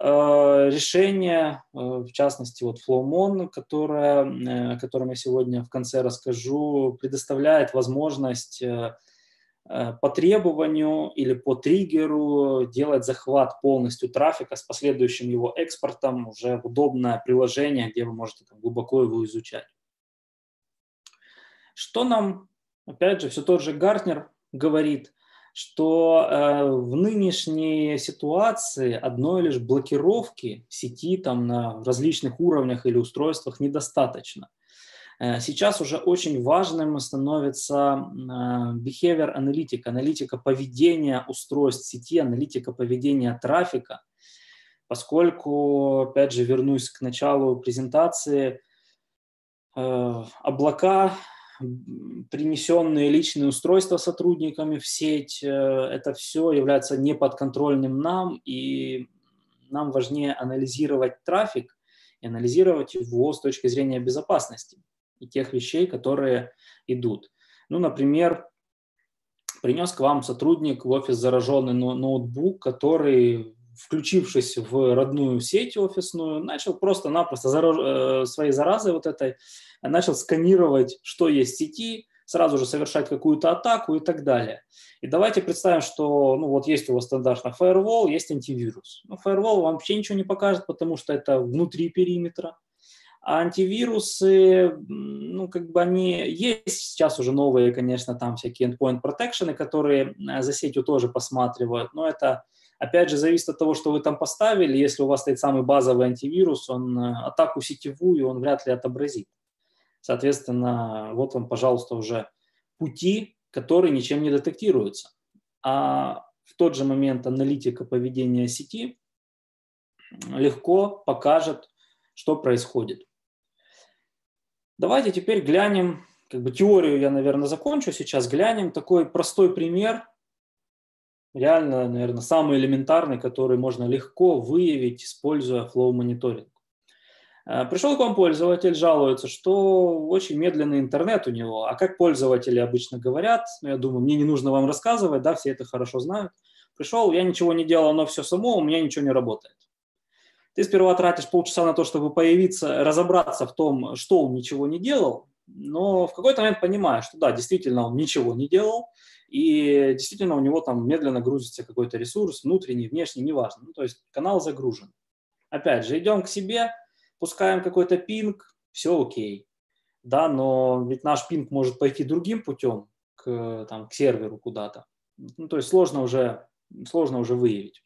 решение, в частности, вот Flowmon, которое, о котором я сегодня в конце расскажу, предоставляет возможность по требованию или по триггеру делать захват полностью трафика с последующим его экспортом уже в удобное приложение, где вы можете там глубоко его изучать. Что нам, опять же, все тот же Гартнер говорит, что э, в нынешней ситуации одной лишь блокировки сети там, на различных уровнях или устройствах недостаточно. Э, сейчас уже очень важным становится э, behavior analytics, аналитика поведения устройств сети, аналитика поведения трафика, поскольку, опять же, вернусь к началу презентации, э, облака, принесенные личные устройства сотрудниками в сеть, это все является неподконтрольным нам, и нам важнее анализировать трафик и анализировать его с точки зрения безопасности и тех вещей, которые идут. Ну, например, принес к вам сотрудник в офис зараженный ноутбук, который, включившись в родную сеть офисную, начал просто-напросто зараж... своей заразой вот этой, начал сканировать, что есть в сети, сразу же совершать какую-то атаку и так далее. И давайте представим, что ну, вот есть у вас стандартно Firewall, есть антивирус. Ну, Firewall вам вообще ничего не покажет, потому что это внутри периметра. А антивирусы, ну, как бы они есть сейчас уже новые, конечно, там всякие endpoint protection, которые за сетью тоже посматривают, но это опять же, зависит от того, что вы там поставили. Если у вас стоит самый базовый антивирус, он атаку сетевую он вряд ли отобразит. Соответственно, вот вам, пожалуйста, уже пути, которые ничем не детектируются. А в тот же момент аналитика поведения сети легко покажет, что происходит. Давайте теперь глянем, как бы теорию я, наверное, закончу сейчас, глянем такой простой пример, реально, наверное, самый элементарный, который можно легко выявить, используя флоу-мониторинг. Пришел к вам пользователь, жалуется, что очень медленный интернет у него. А как пользователи обычно говорят, ну, я думаю, мне не нужно вам рассказывать, да, все это хорошо знают. Пришел, я ничего не делал, но все само, у меня ничего не работает. Ты сперва тратишь полчаса на то, чтобы появиться, разобраться в том, что он ничего не делал, но в какой-то момент понимаешь, что да, действительно он ничего не делал, и действительно у него там медленно грузится какой-то ресурс, внутренний, внешний, неважно. Ну, то есть канал загружен. Опять же, идем к себе, пускаем какой-то пинг, все окей. Да, но ведь наш пинг может пойти другим путем, к, там, к серверу куда-то. Ну, то есть сложно уже, сложно уже выявить.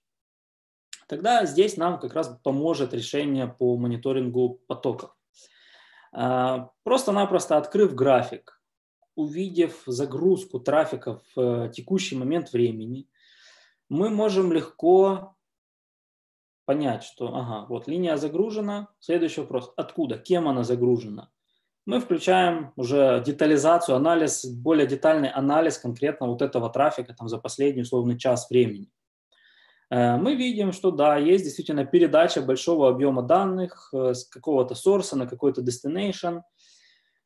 Тогда здесь нам как раз поможет решение по мониторингу потоков. Просто-напросто открыв график, увидев загрузку трафика в текущий момент времени, мы можем легко понять, что ага, вот линия загружена. Следующий вопрос: откуда, кем она загружена? Мы включаем уже детализацию, анализ, более детальный анализ конкретно вот этого трафика там, за последний условно час времени. Мы видим, что да, есть действительно передача большого объема данных с какого-то сорса на какой-то destination.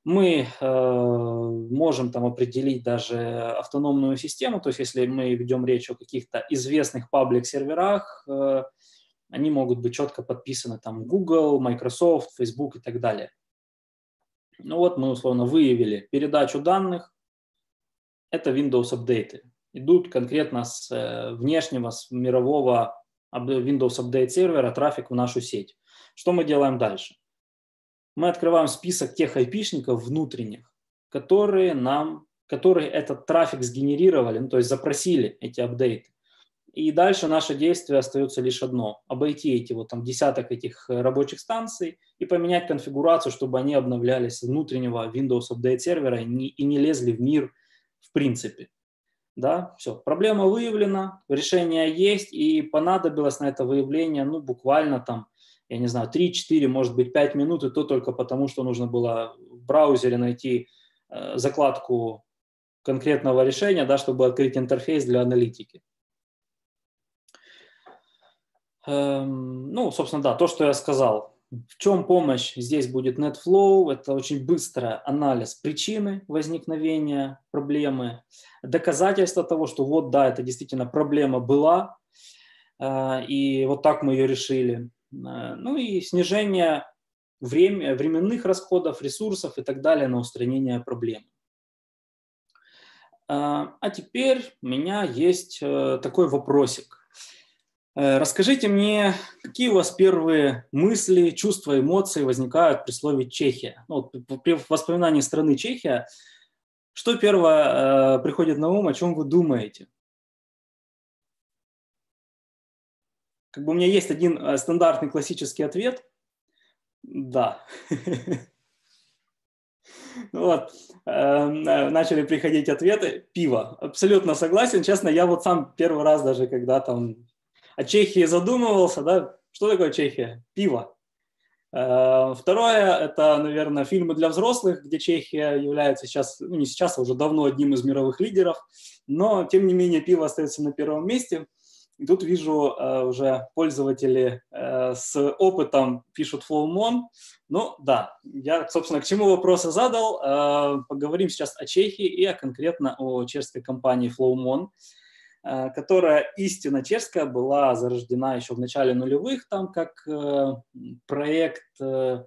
Мы можем там определить даже автономную систему, то есть если мы ведем речь о каких-то известных паблик-серверах, они могут быть четко подписаны там Google, Microsoft, Facebook и так далее. Ну вот мы условно выявили передачу данных. Это Windows апдейты. Идут конкретно с внешнего, с мирового Windows Update сервера трафик в нашу сеть. Что мы делаем дальше? Мы открываем список тех айпишников внутренних, которые нам, которые этот трафик сгенерировали, ну, то есть запросили эти апдейты. И дальше наше действие остается лишь одно – обойти эти вот там десяток этих рабочих станций и поменять конфигурацию, чтобы они обновлялись с внутреннего Windows Update сервера и не, и не лезли в мир в принципе. Да, все, проблема выявлена, решение есть, и понадобилось на это выявление, ну, буквально там, я не знаю, три-четыре, может быть, пять минут, и то только потому, что нужно было в браузере найти э, закладку конкретного решения, да, чтобы открыть интерфейс для аналитики. Эм, ну, собственно, да, то, что я сказал. В чем помощь здесь будет NetFlow? Это очень быстрый анализ причины возникновения проблемы, доказательство того, что вот да, это действительно проблема была, и вот так мы ее решили. Ну и снижение время, временных расходов, ресурсов и так далее на устранение проблемы. А теперь у меня есть такой вопросик. Расскажите мне, какие у вас первые мысли, чувства, эмоции возникают при слове «Чехия»? Ну, вот, при воспоминании страны Чехия, что первое э, приходит на ум, о чем вы думаете? Как бы у меня есть один э, стандартный классический ответ. Да. Вот, начали приходить ответы. Пиво. Абсолютно согласен. Честно, я вот сам первый раз даже, когда там... О Чехии задумывался, да? Что такое Чехия? Пиво. Второе, это, наверное, фильмы для взрослых, где Чехия является сейчас, ну не сейчас, а уже давно одним из мировых лидеров, но, тем не менее, пиво остается на первом месте. И тут вижу уже пользователи с опытом пишут Flowmon. Ну да, я, собственно, к чему вопросы задал. Поговорим сейчас о Чехии и конкретно о чешской компании Flowmon, которая истинно чешская, была зарождена еще в начале нулевых, там как э, проект э,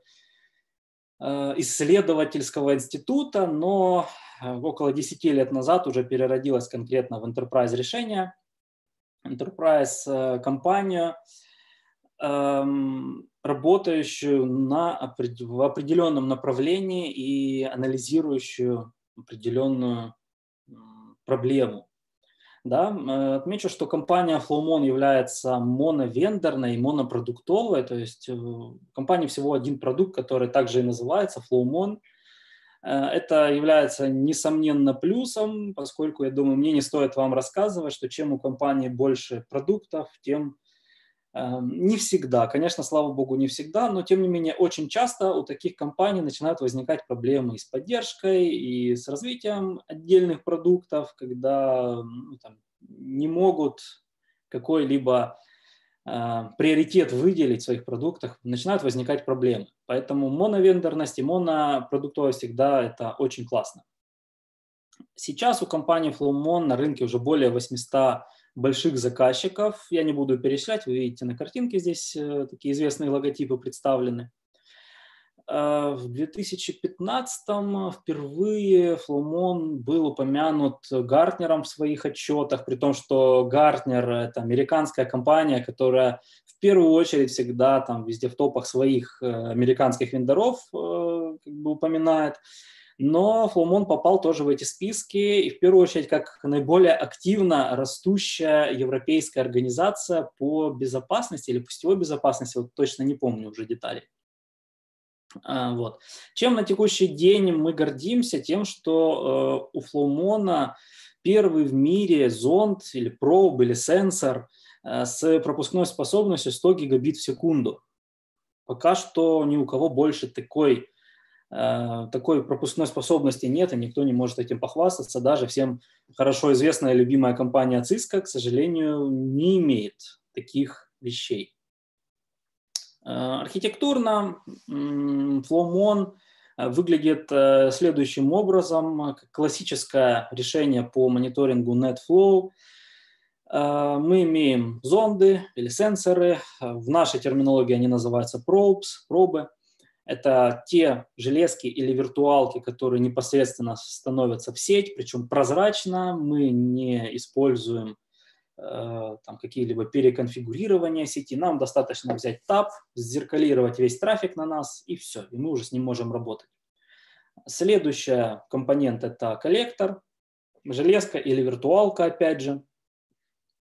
исследовательского института, но около десяти лет назад уже переродилась конкретно в enterprise решение, enterprise компанию, э, работающую на, в определенном направлении и анализирующую определенную проблему. Да, отмечу, что компания Flowmon является моновендорной и монопродуктовой, то есть у компании всего один продукт, который также и называется Flowmon. Это является несомненно плюсом, поскольку, я думаю, мне не стоит вам рассказывать, что чем у компании больше продуктов, тем не всегда, конечно, слава богу, не всегда, но тем не менее очень часто у таких компаний начинают возникать проблемы и с поддержкой, и с развитием отдельных продуктов, когда ну, там, не могут какой-либо э, приоритет выделить в своих продуктах, начинают возникать проблемы. Поэтому моновендорность и монопродуктовость всегда это очень классно. Сейчас у компании Flowmon на рынке уже более восьмисот больших заказчиков. Я не буду перечислять, вы видите на картинке здесь такие известные логотипы представлены. В две тысячи пятнадцатом впервые Flowmon был упомянут Гартнером в своих отчетах, при том, что Гартнер – это американская компания, которая в первую очередь всегда там везде в топах своих американских вендоров как бы упоминает. Но Flowmon попал тоже в эти списки, и в первую очередь как наиболее активно растущая европейская организация по безопасности или путевой безопасности, вот точно не помню уже деталей. Вот. Чем на текущий день мы гордимся? Тем, что у Flowmon первый в мире зонд или проб или сенсор с пропускной способностью сто гигабит в секунду. Пока что ни у кого больше такой такой пропускной способности нет, и никто не может этим похвастаться. Даже всем хорошо известная любимая компания Cisco, к сожалению, не имеет таких вещей. Архитектурно Flowmon выглядит следующим образом. Классическое решение по мониторингу NetFlow. Мы имеем зонды или сенсоры. В нашей терминологии они называются probes, пробы. Это те железки или виртуалки, которые непосредственно становятся в сеть, причем прозрачно. Мы не используем э, какие-либо переконфигурирования сети. Нам достаточно взять таб, зеркалировать весь трафик на нас, и все. И мы уже с ним можем работать. Следующий компонент – это коллектор, железка или виртуалка, опять же,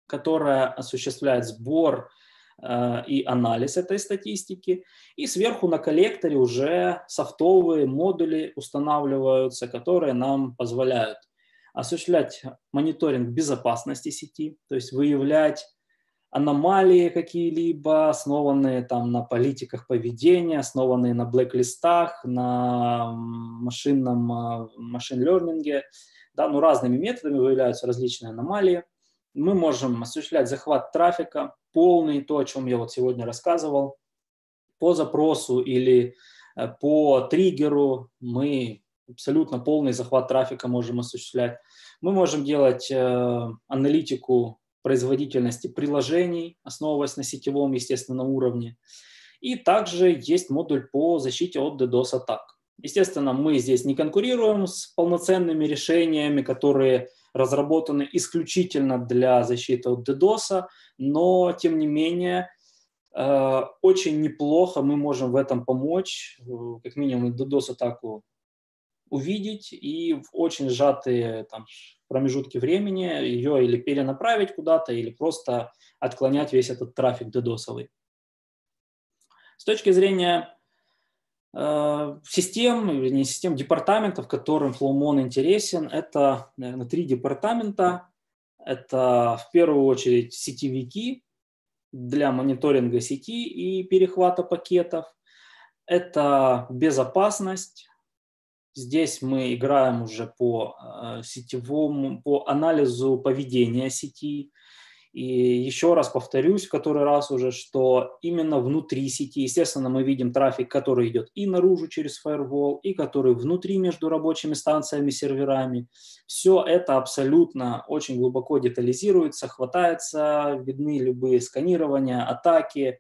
которая осуществляет сбор и анализ этой статистики. И сверху на коллекторе уже софтовые модули устанавливаются, которые нам позволяют осуществлять мониторинг безопасности сети, то есть выявлять аномалии какие-либо, основанные там на политиках поведения, основанные на блэк-листах, на машинном машин-лернинге. Да, ну, разными методами выявляются различные аномалии. Мы можем осуществлять захват трафика, полный, то, о чем я вот сегодня рассказывал, по запросу или по триггеру мы абсолютно полный захват трафика можем осуществлять. Мы можем делать э, аналитику производительности приложений, основываясь на сетевом, естественно, уровне. И также есть модуль по защите от DDoS атак. Естественно, мы здесь не конкурируем с полноценными решениями, которые разработаны исключительно для защиты от DDoS, но, тем не менее, э, очень неплохо мы можем в этом помочь, э, как минимум DDoS-атаку увидеть и в очень сжатые там, промежутки времени ее или перенаправить куда-то, или просто отклонять весь этот трафик DDoS-овый. С точки зрения систем, или не систем, департаментов, которым Flowmon интересен, это, наверное, три департамента. Это в первую очередь сетевики для мониторинга сети и перехвата пакетов. Это безопасность. Здесь мы играем уже по сетевому, по анализу поведения сети. И еще раз повторюсь, в который раз уже, что именно внутри сети, естественно, мы видим трафик, который идет и наружу через Firewall, и который внутри между рабочими станциями, серверами. Все это абсолютно очень глубоко детализируется, хватается, видны любые сканирования, атаки,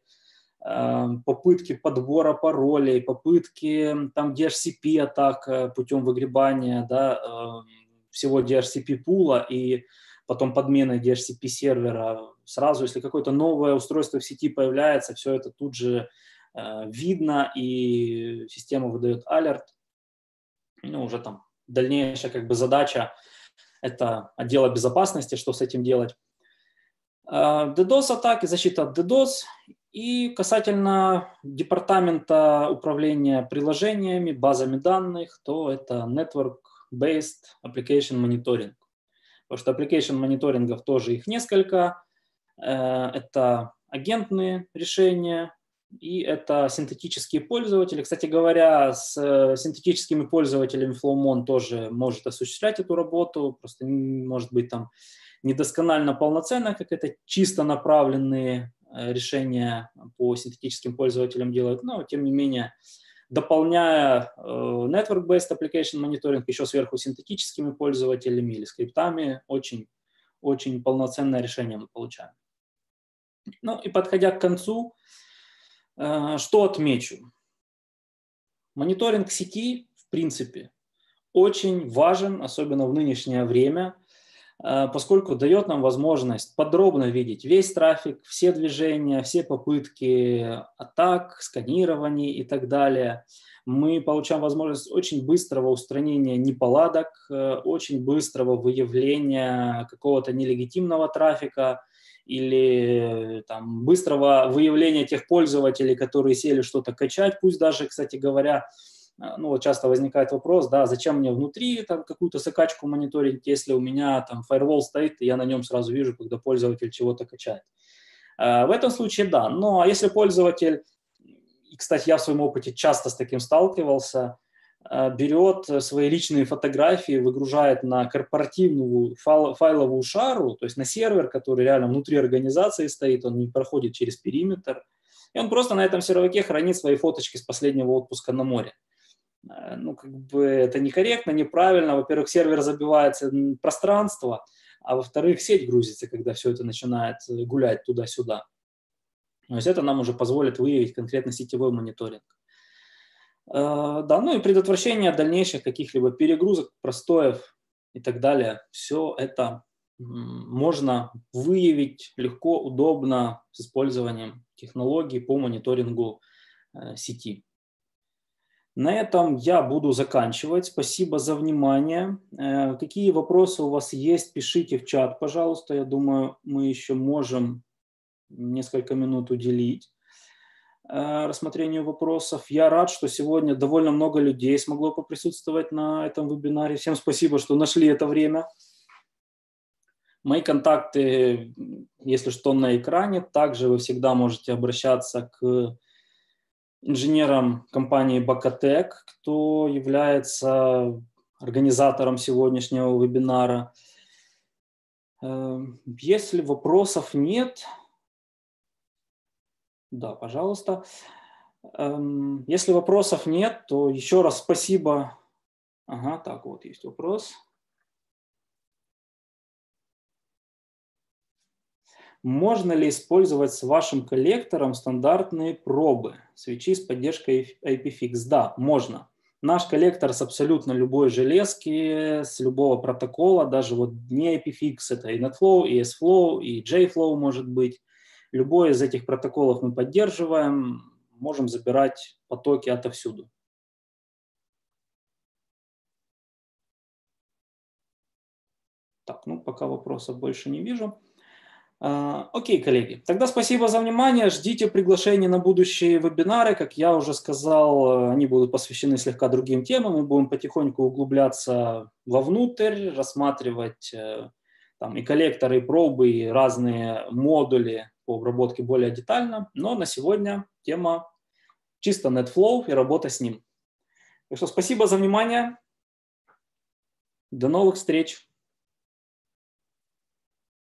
попытки подбора паролей, попытки там ди эйч си пи атак путем выгребания да, всего ди эйч си пи пула и потом подмена ди эйч си пи сервера. Сразу, если какое-то новое устройство в сети появляется, все это тут же э, видно, и система выдает алерт. Ну, уже там дальнейшая как бы задача – это отдела безопасности, что с этим делать. Э, DDoS-атаки, защита от DDoS И касательно департамента управления приложениями, базами данных, то это Network-Based Application Monitoring. Потому что application мониторингов тоже их несколько. Это агентные решения и это синтетические пользователи. Кстати говоря, с синтетическими пользователями Flowmon тоже может осуществлять эту работу, просто может быть там недосконально полноценно, как это чисто направленные решения по синтетическим пользователям делают, но тем не менее, дополняя Network-Based Application Monitoring еще сверху синтетическими пользователями или скриптами, очень, очень полноценное решение мы получаем. Ну и подходя к концу, что отмечу? Мониторинг сети, в принципе, очень важен, особенно в нынешнее время, поскольку дает нам возможность подробно видеть весь трафик, все движения, все попытки атак, сканирования и так далее. Мы получаем возможность очень быстрого устранения неполадок, очень быстрого выявления какого-то нелегитимного трафика или там, быстрого выявления тех пользователей, которые сели что-то качать, пусть даже, кстати говоря, ну, вот часто возникает вопрос, да, зачем мне внутри какую-то закачку мониторить, если у меня там Firewall стоит, и я на нем сразу вижу, когда пользователь чего-то качает. В этом случае да, но если пользователь, и, кстати, я в своем опыте часто с таким сталкивался, берет свои личные фотографии, выгружает на корпоративную файловую шару, то есть на сервер, который реально внутри организации стоит, он не проходит через периметр, и он просто на этом серваке хранит свои фоточки с последнего отпуска на море. Ну, как бы это некорректно, неправильно. Во-первых, сервер забивается пространство, а во-вторых, сеть грузится, когда все это начинает гулять туда-сюда. То есть это нам уже позволит выявить конкретно сетевой мониторинг. Да, ну и предотвращение дальнейших каких-либо перегрузок, простоев и так далее. Все это можно выявить легко, удобно с использованием технологий по мониторингу сети. На этом я буду заканчивать. Спасибо за внимание. Какие вопросы у вас есть, пишите в чат, пожалуйста. Я думаю, мы еще можем несколько минут уделить рассмотрению вопросов. Я рад, что сегодня довольно много людей смогло поприсутствовать на этом вебинаре. Всем спасибо, что нашли это время. Мои контакты, если что, на экране. Также вы всегда можете обращаться к инженером компании Бакотек, кто является организатором сегодняшнего вебинара. Если вопросов нет, да, пожалуйста. Если вопросов нет, то еще раз спасибо. Ага, так вот есть вопрос. Можно ли использовать с вашим коллектором стандартные пробы, свечи с поддержкой ай пи фикс? Да, можно. Наш коллектор с абсолютно любой железки, с любого протокола, даже вот не ай пи фикс, это и NetFlow, и S-Flow, и J-Flow может быть. Любой из этих протоколов мы поддерживаем, можем забирать потоки отовсюду. Так, ну пока вопросов больше не вижу. Окей, okay, коллеги, тогда спасибо за внимание, ждите приглашений на будущие вебинары, как я уже сказал, они будут посвящены слегка другим темам, мы будем потихоньку углубляться вовнутрь, рассматривать там, и коллекторы, и пробы, и разные модули по обработке более детально, но на сегодня тема чисто NetFlow и работа с ним. Так что спасибо за внимание, до новых встреч!